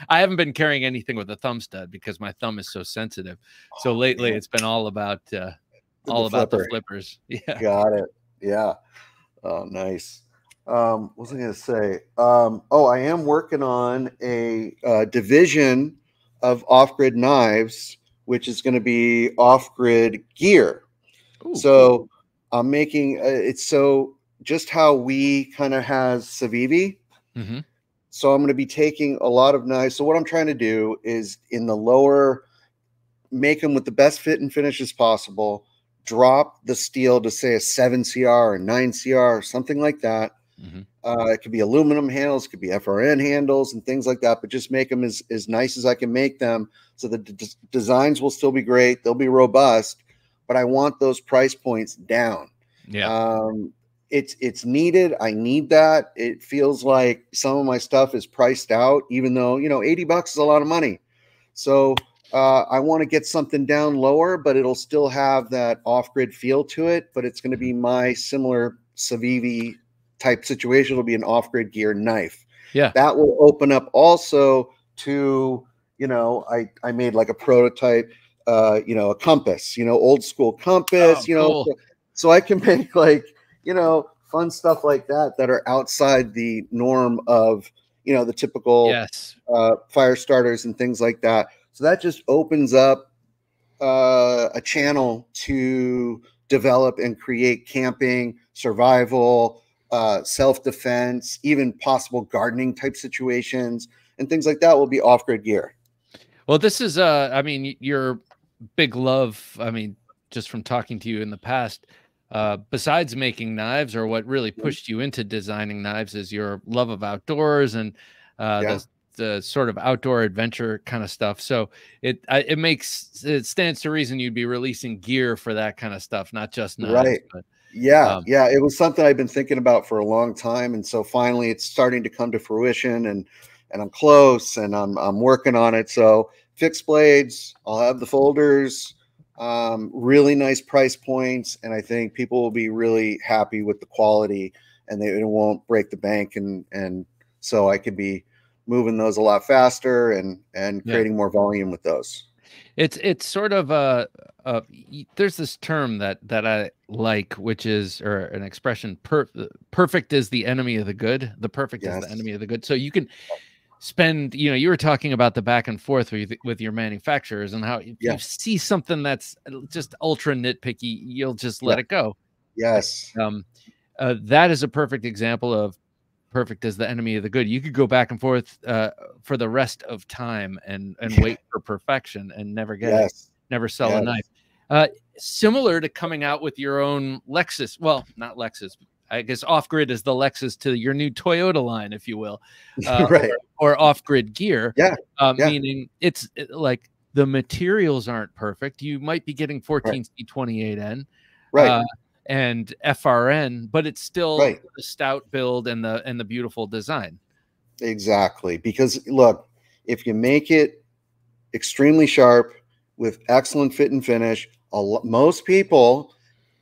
I haven't been carrying anything with a thumb stud because my thumb is so sensitive. So lately, it's been all about the flippers. Yeah, got it. Yeah. Oh, nice. What was I going to say? Oh, I am working on a division of Off-Grid Knives, which is going to be off-grid gear. Ooh, so cool. I'm making it's so just how we kind of has Civivi. Mm-hmm. So I'm going to be taking a lot of knives. So what I'm trying to do is in the lower, make them with the best fit and finish as possible, drop the steel to say a 7CR or 9CR or something like that. Mm-hmm. It could be aluminum handles, it could be FRN handles and things like that, but just make them as nice as I can make them. So the designs will still be great. They'll be robust, but I want those price points down. Yeah. It's needed. I need that. It feels like some of my stuff is priced out, even though, you know, $80 is a lot of money. So I want to get something down lower, but it'll still have that off-grid feel to it, but it's going to be my similar Civivi type situation. It'll be an off-grid gear knife. Yeah. That will open up also to, you know, I made like a prototype, you know, a compass, you know, old school compass, oh, you know, cool. so I can make like, you know, fun stuff like that that are outside the norm of, you know, the typical yes. Fire starters and things like that. So that just opens up a channel to develop and create camping, survival, self-defense, even possible gardening type situations and things like that will be off-grid gear. Well, this is, I mean, your big love, I mean, just from talking to you in the past, besides making knives, or what really pushed you into designing knives is your love of outdoors and yeah. the sort of outdoor adventure kind of stuff. So it stands to reason you'd be releasing gear for that kind of stuff, not just knives. Right. But, yeah. Yeah. It was something I've been thinking about for a long time. And so finally it's starting to come to fruition and I'm close and I'm working on it. So fixed blades, I'll have the folders, really nice price points, and I think people will be really happy with the quality and it won't break the bank, and so I could be moving those a lot faster and creating yeah. more volume with those. It's sort of there's this term that I like, which is, or an expression, perfect is the enemy of the good. The perfect yes. is the enemy of the good. So you can spend, you know, you were talking about the back and forth with your manufacturers and how if yeah. you see something that's just ultra nitpicky, you'll just let yeah. it go. Yes. That is a perfect example of perfect as the enemy of the good. You could go back and forth for the rest of time and wait for perfection and never get yes. it, never sell yes. a knife. Similar to coming out with your own Lexus. Well, not Lexus, I guess off-grid is the Lexus to your new Toyota line, if you will, right. or off-grid gear, yeah. Yeah. meaning it's like the materials aren't perfect. You might be getting 14C28N right. And FRN, but it's still right. the stout build and the beautiful design. Exactly. Because look, if you make it extremely sharp with excellent fit and finish, most people,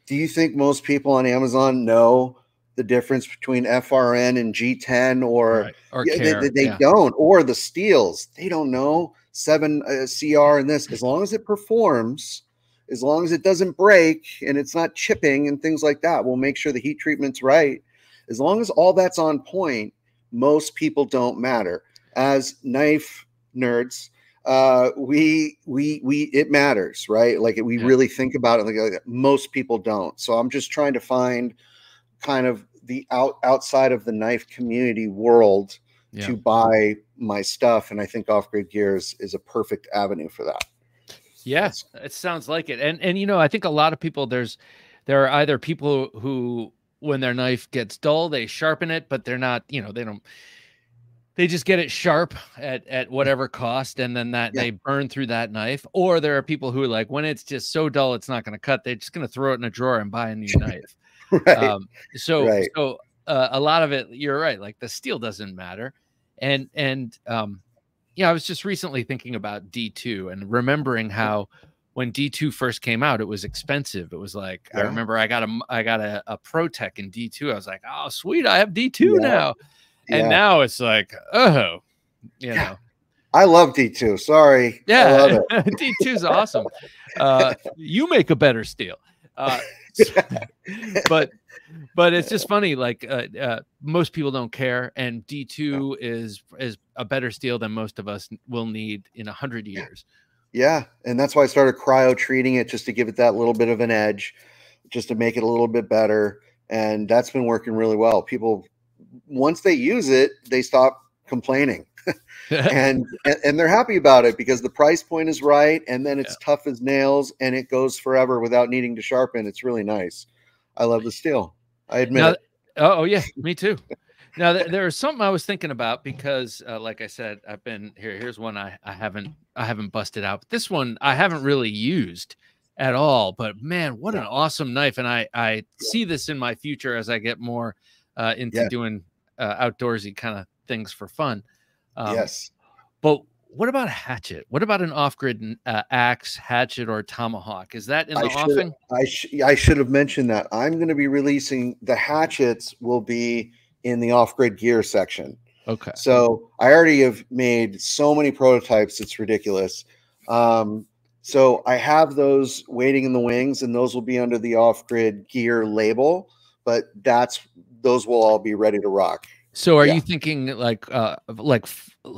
do you think most people on Amazon know the difference between FRN and G10 or, right. or yeah, they yeah. don't, or the steels, they don't know 7CR and this, as long as it performs, as long as it doesn't break and it's not chipping and things like that, we'll make sure the heat treatment's right. As long as all that's on point, most people don't matter. As knife nerds, it matters, right? Like we yeah. really think about it. Like most people don't. So I'm just trying to find kind of the outside of the knife community world yeah. to buy my stuff. And I think off-grid gear is a perfect avenue for that. Yes. It sounds like it. And, you know, I think a lot of people, there are either people who, when their knife gets dull, they sharpen it, but they're not, you know, they just get it sharp at whatever cost, and then that yeah. they burn through that knife. Or there are people who are like, when it's just so dull, it's not going to cut, they're just going to throw it in a drawer and buy a new knife. Right. So a lot of it, you're right. Like the steel doesn't matter. And yeah, I was just recently thinking about D2 and remembering how when D2 first came out, it was expensive. It was like, yeah. I remember I got a Pro Tech in D2. I was like, oh, sweet. I have D2 yeah. now. And now it's like, oh, you know. I love D2. Sorry. Yeah. D2 is awesome. You make a better steel. But it's just funny. Like, most people don't care. And D2 is a better steel than most of us will need in 100 years. Yeah. And that's why I started cryo treating it, just to give it that little bit of an edge, just to make it a little bit better. And that's been working really well. People, once they use it, they stop complaining. and they're happy about it because the price point is right, and then it's tough as nails, and it goes forever without needing to sharpen. It's really nice. I love the steel. I admit it. Oh yeah, me too. Now there's something I was thinking about because, like I said, I've been here. Here's one I haven't busted out. But this one I haven't really used at all. But man, what an awesome knife! And I see this in my future as I get more into doing outdoorsy kind of things for fun. Yes, but what about a hatchet? What about an off-grid axe, hatchet, or tomahawk? Is that in the offing? I should have mentioned that. I'm going to be releasing the hatchets will be in the off-grid gear section. Okay. So I already have made so many prototypes. It's ridiculous. So I have those waiting in the wings, and those will be under the off-grid gear label, but those will all be ready to rock. So are you thinking like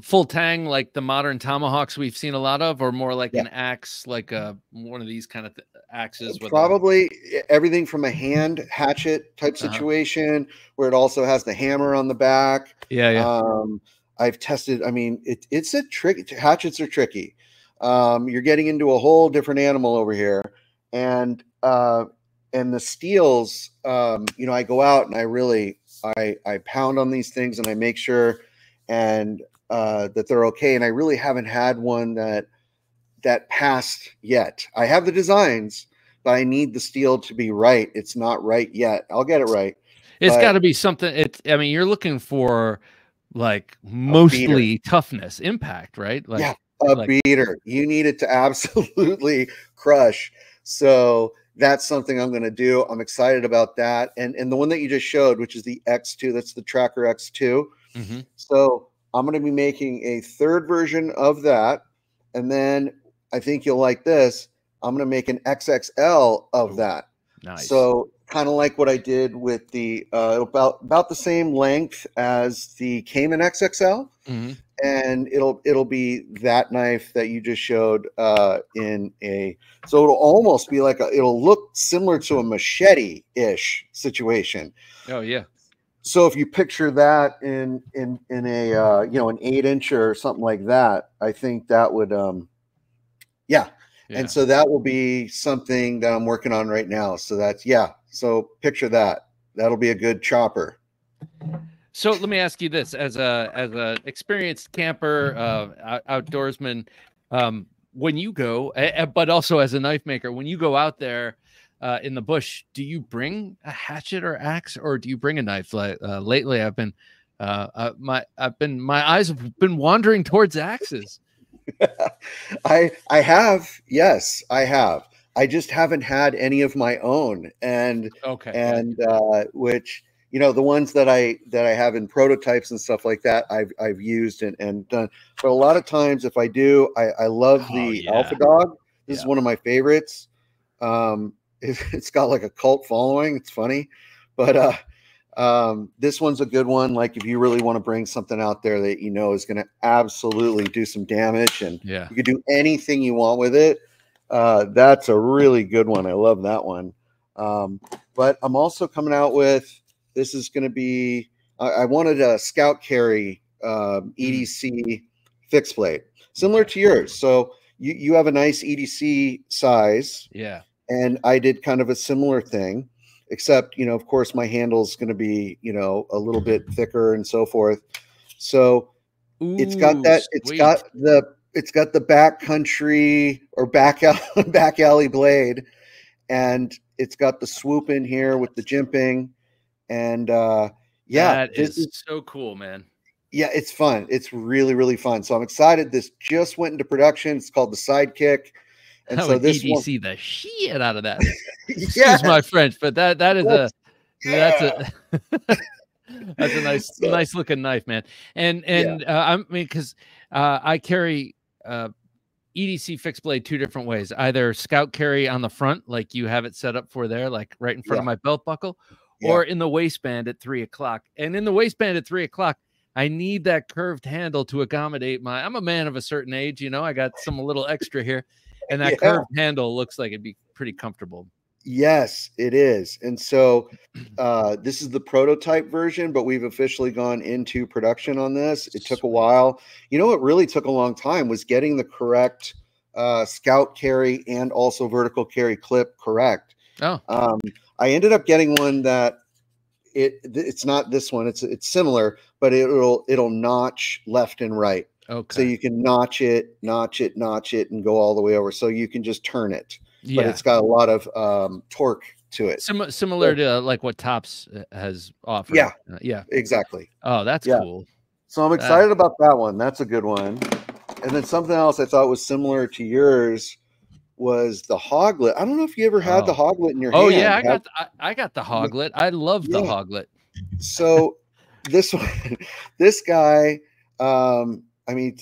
full tang, like the modern tomahawks we've seen a lot of, or more like an axe, like one of these kind of axes? Probably everything from a hand hatchet type situation where it also has the hammer on the back. Yeah, yeah. I've tested. I mean, it's a trick. Hatchets are tricky. You're getting into a whole different animal over here. And the steels, you know, I go out and I really... I pound on these things and I make sure that they're okay. And I really haven't had one that passed yet. I have the designs, but I need the steel to be right. It's not right yet. I'll get it right. It's got to be something. I mean, you're looking for like mostly toughness, impact, right? Like, yeah, a beater. You need it to absolutely crush. So that's something I'm going to do. I'm excited about that. And the one that you just showed, which is the X2, that's the Tracker X2. Mm-hmm. So I'm going to be making a third version of that. And then I think you'll like this. I'm going to make an XXL of that. Nice. So kind of like what I did with the, about the same length as the Cayman XXL. Mm-hmm. And it'll be that knife that you just showed so it'll almost be like it'll look similar to a machete-ish situation. Oh yeah. So if you picture that in a you know, an 8-incher or something like that, I think that would And so that will be something that I'm working on right now. So that's So picture that. That'll be a good chopper. So let me ask you this: as a experienced camper, outdoorsman, when you go, but also as a knife maker, when you go out there in the bush, do you bring a hatchet or axe, or do you bring a knife? Like lately, I've been my eyes have been wandering towards axes. I have, yes, I have. I just haven't had any of my own, which. You know, the ones that I have in prototypes and stuff like that, I've used and done. But a lot of times, if I do, I love the Alpha Dog. This is one of my favorites. It's got like a cult following. It's funny, but this one's a good one. Like if you really want to bring something out there that you know is going to absolutely do some damage, and you can do anything you want with it. That's a really good one. I love that one. But I'm also coming out with. This is going to be, I wanted a Scout Carry EDC fixed blade, similar to yours. So you have a nice EDC size. Yeah. And I did kind of a similar thing, except, you know, of course, my handle's going to be, you know, a little bit thicker and so forth. So it's got that, it's got the backcountry or back alley blade. And it's got the swoop in here with the jimping. And that is so cool, man. Yeah, it's fun. It's really, really fun. So I'm excited. This just went into production. It's called the Sidekick. And so this EDC the shit out of that. Excuse my French, but that is that's a That's a nice, so, nice looking knife, man. And yeah. I mean, because I carry EDC fixed blade two different ways. Either scout carry on the front, like you have it set up for there, like right in front of my belt buckle, or in the waistband at 3 o'clock. And in the waistband at 3 o'clock, I need that curved handle to accommodate my, I'm a man of a certain age, you know, I got some a little extra here, and that curved handle looks like it'd be pretty comfortable. Yes, it is. And so this is the prototype version, but we've officially gone into production on this. It took a while. You know, what really took a long time was getting the correct scout carry and also vertical carry clip correct. Oh, I ended up getting one that it's not this one. It's similar, but it'll notch left and right. Okay. So you can notch it, and go all the way over. So you can just turn it. Yeah. But it's got a lot of torque to it. Similar to like what Topps has offered. Yeah. Yeah. Exactly. Oh, that's cool. So I'm excited about that one. That's a good one. And then something else I thought was similar to yours was the Hoglet. I don't know if you ever had the Hoglet in your hand. Oh, yeah. I got the Hoglet. I love the Hoglet. So this one, this guy, I mean,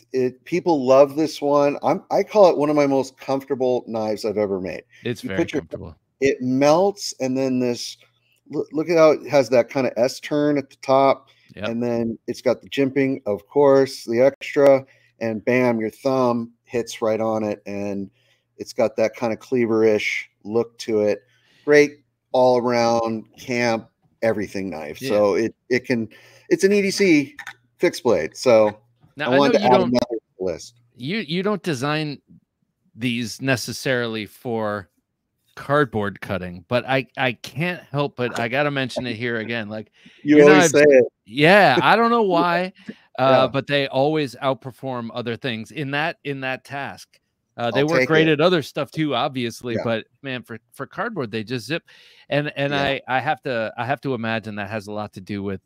people love this one. I call it one of my most comfortable knives I've ever made. It's very comfortable. It melts, and then this, look at how it has that kind of S turn at the top, and then it's got the jimping, of course, the extra, and bam, your thumb hits right on it, and it's got that kind of cleaver-ish look to it. Great all-around camp, everything knife. Yeah. So it can, it's an EDC fixed blade, so... Now, I want to add another list. You don't design these necessarily for cardboard cutting, but I can't help but I got to mention it here again. Like you always say it. Yeah, I don't know why, but they always outperform other things in that task. They were great at other stuff too, obviously, but man, for cardboard they just zip. And I have to imagine that has a lot to do with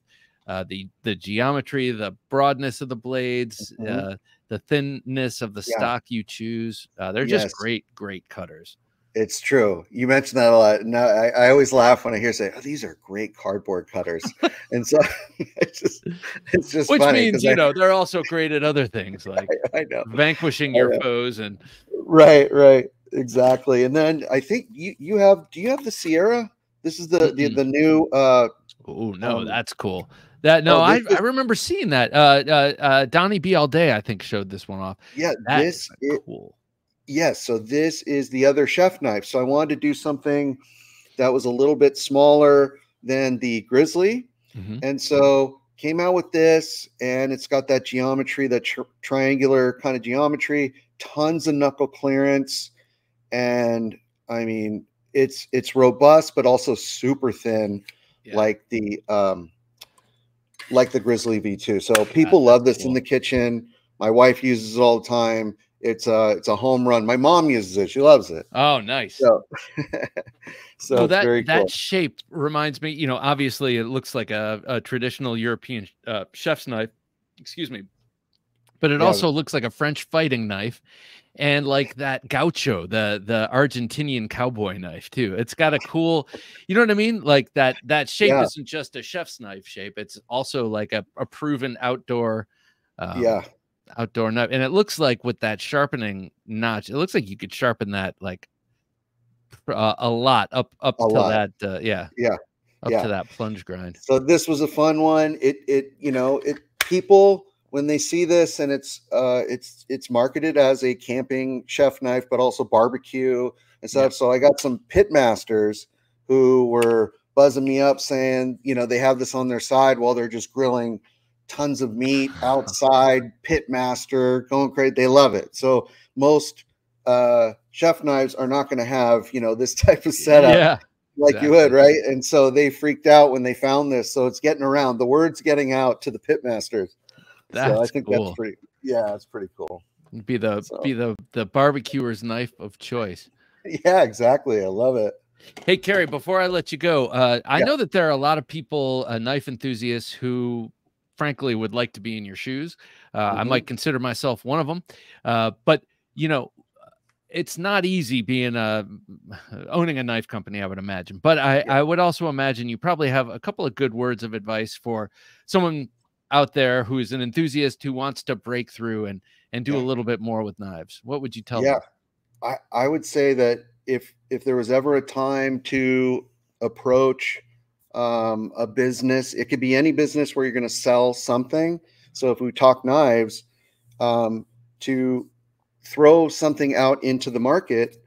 the geometry, the broadness of the blades, the thinness of the stock you choose. They're just great cutters. It's true. You mentioned that a lot. Now I always laugh when I hear say, "Oh, these are great cardboard cutters," and so it's just which funny means you know they're also great at other things like I know vanquishing your foes and right exactly. And then I think you have. Do you have the Sierra? This is the new. Oh no, that's cool. I remember seeing that. Donnie B all day, I think, showed this one off. Yeah, that's cool. Yes, so this is the other chef knife. So I wanted to do something that was a little bit smaller than the Grizzly, and so came out with this, and it's got that geometry, that triangular kind of geometry, tons of knuckle clearance, and I mean it's robust but also super thin. Yeah. Like the Grizzly V2. So people love this in the kitchen. My wife uses it all the time. It's a home run. My mom uses it. She loves it. Oh, nice. So well, that, very cool. That shape reminds me, you know, obviously it looks like a traditional European chef's knife, excuse me, but it also looks like a French fighting knife. And like that gaucho, the Argentinian cowboy knife too. It's got a cool, you know what I mean? Like that shape isn't just a chef's knife shape. It's also like a proven outdoor knife. And it looks like with that sharpening notch, it looks like you could sharpen that like a lot up to that. To that plunge grind. So this was a fun one. People, when they see this, and it's marketed as a camping chef knife, but also barbecue and stuff. So I got some pit masters who were buzzing me up saying, you know, they have this on their side while they're just grilling tons of meat outside, pit master, going crazy. They love it. So most chef knives are not going to have, you know, this type of setup you would, right? And so they freaked out when they found this. So it's getting around. The word's getting out to the pit masters. So I think cool. That's pretty. Yeah, that's pretty cool. Be the barbecuer's knife of choice. Yeah, exactly. I love it. Hey, Cary, before I let you go, I know that there are a lot of people, knife enthusiasts, who, frankly, would like to be in your shoes. I might consider myself one of them. But you know, it's not easy being owning a knife company, I would imagine. But I would also imagine you probably have a couple of good words of advice for someone out there who is an enthusiast who wants to break through and do a little bit more with knives. What would you tell them? Yeah, I would say that if there was ever a time to approach a business, it could be any business where you're going to sell something. So if we talk knives, to throw something out into the market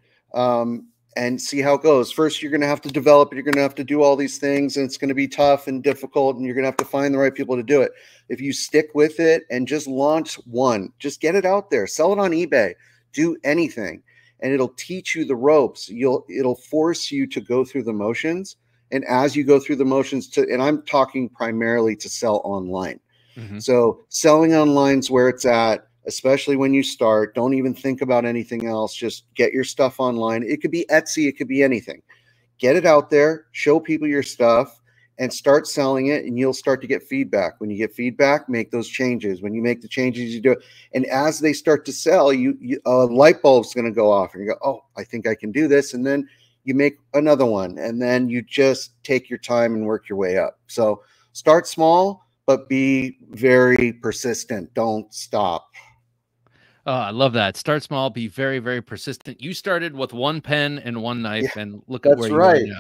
and see how it goes. First, you're going to have to develop it. You're going to have to do all these things, and it's going to be tough and difficult, and you're going to have to find the right people to do it. If you stick with it and just launch one, just get it out there, sell it on eBay, do anything, and it'll teach you the ropes. It'll force you to go through the motions, and as you go through the motions and I'm talking primarily to sell online. Mm-hmm. So selling online is where it's at. Especially when you start, don't even think about anything else. Just get your stuff online. It could be Etsy. It could be anything. Get it out there. Show people your stuff and start selling it, and you'll start to get feedback. When you get feedback, make those changes. When you make the changes, you do it. And as they start to sell, a light bulb's going to go off, and you go, oh, I think I can do this. And then you make another one, and then you just take your time and work your way up. So start small, but be very persistent. Don't stop. Oh, I love that. Start small, be very, very persistent. You started with one pen and one knife, and look at where you are now.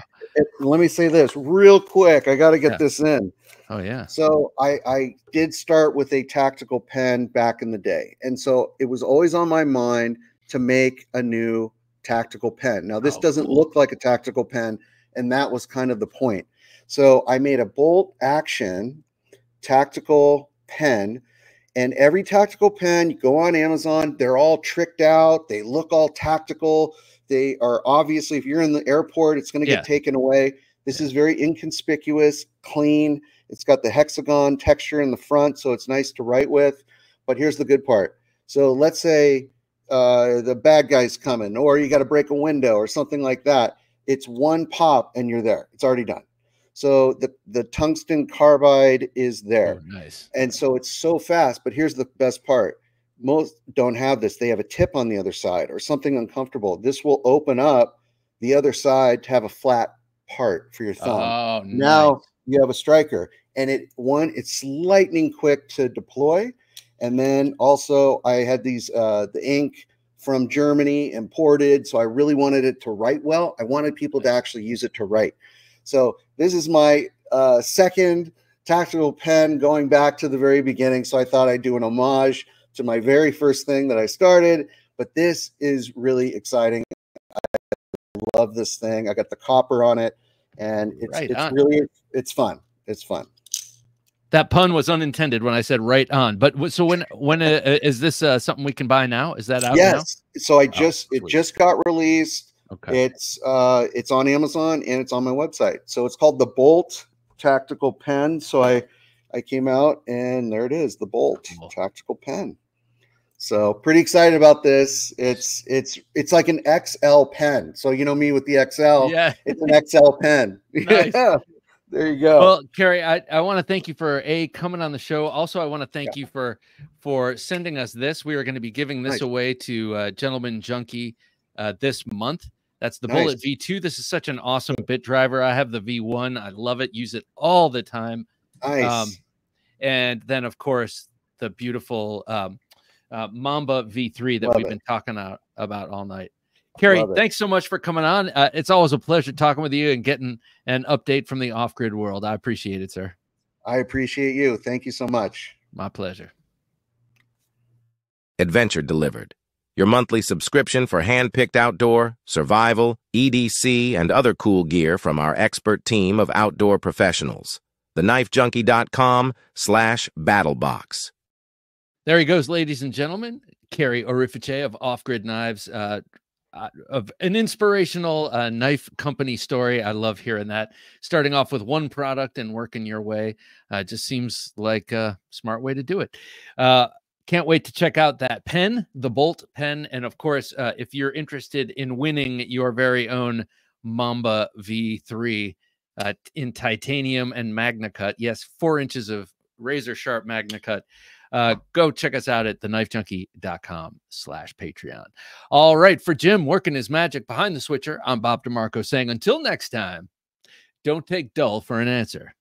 Let me say this real quick. I got to get this in. Oh, yeah. So I did start with a tactical pen back in the day. And so it was always on my mind to make a new tactical pen. Now, this doesn't look like a tactical pen, and that was kind of the point. So I made a bolt action tactical pen. And every tactical pen, you go on Amazon, they're all tricked out. They look all tactical. They are obviously, if you're in the airport, it's going to get taken away. This is very inconspicuous, clean. It's got the hexagon texture in the front, so it's nice to write with. But here's the good part. So let's say the bad guy's coming, or you got to break a window or something like that. It's one pop and you're there. It's already done. So the tungsten carbide is there. Oh, nice. And so it's so fast, but here's the best part. Most don't have this. They have a tip on the other side or something uncomfortable. This will open up the other side to have a flat part for your thumb. Oh, nice. Now you have a striker, and it's lightning quick to deploy. And then also I had these, the ink from Germany imported. So I really wanted it to write well. I wanted people to actually use it to write. So this is my second tactical pen going back to the very beginning. So I thought I'd do an homage to my very first thing that I started. But this is really exciting. I love this thing. I got the copper on it, and it's fun. It's fun. That pun was unintended when I said right on. But so when is this something we can buy now? Is that out now? Yes. So it just got released. Okay. It's on Amazon, and it's on my website. So it's called the Bolt Tactical Pen. So I came out, and there it is, the Bolt Tactical Pen. So pretty excited about this. It's like an XL pen. So you know me with the XL. Yeah. It's an XL pen. Nice. Yeah. There you go. Well, Cary, I want to thank you for coming on the show. Also, I want to thank you for sending us this. We are going to be giving this away to Gentleman Junkie this month. That's the Bullet V2. This is such an awesome bit driver. I have the V1. I love it. Use it all the time. Nice. And then, of course, the beautiful Mamba V3 that we've been talking about all night. Cary, thanks so much for coming on. It's always a pleasure talking with you and getting an update from the off-grid world. I appreciate it, sir. I appreciate you. Thank you so much. My pleasure. Adventure delivered. Your monthly subscription for hand-picked outdoor, survival, EDC, and other cool gear from our expert team of outdoor professionals. TheKnifeJunkie.com/battlebox. There he goes, ladies and gentlemen. Cary Orefice of Off-Grid Knives, of an inspirational knife company story. I love hearing that. Starting off with one product and working your way just seems like a smart way to do it. Can't wait to check out that pen, the Bolt pen. And of course, if you're interested in winning your very own Mamba V3 in titanium and MagnaCut, yes, 4 inches of razor sharp MagnaCut, Go check us out at TheKnifeJunkie.com/Patreon. All right, for Jim working his magic behind the switcher, I'm Bob DeMarco saying until next time, don't take dull for an answer.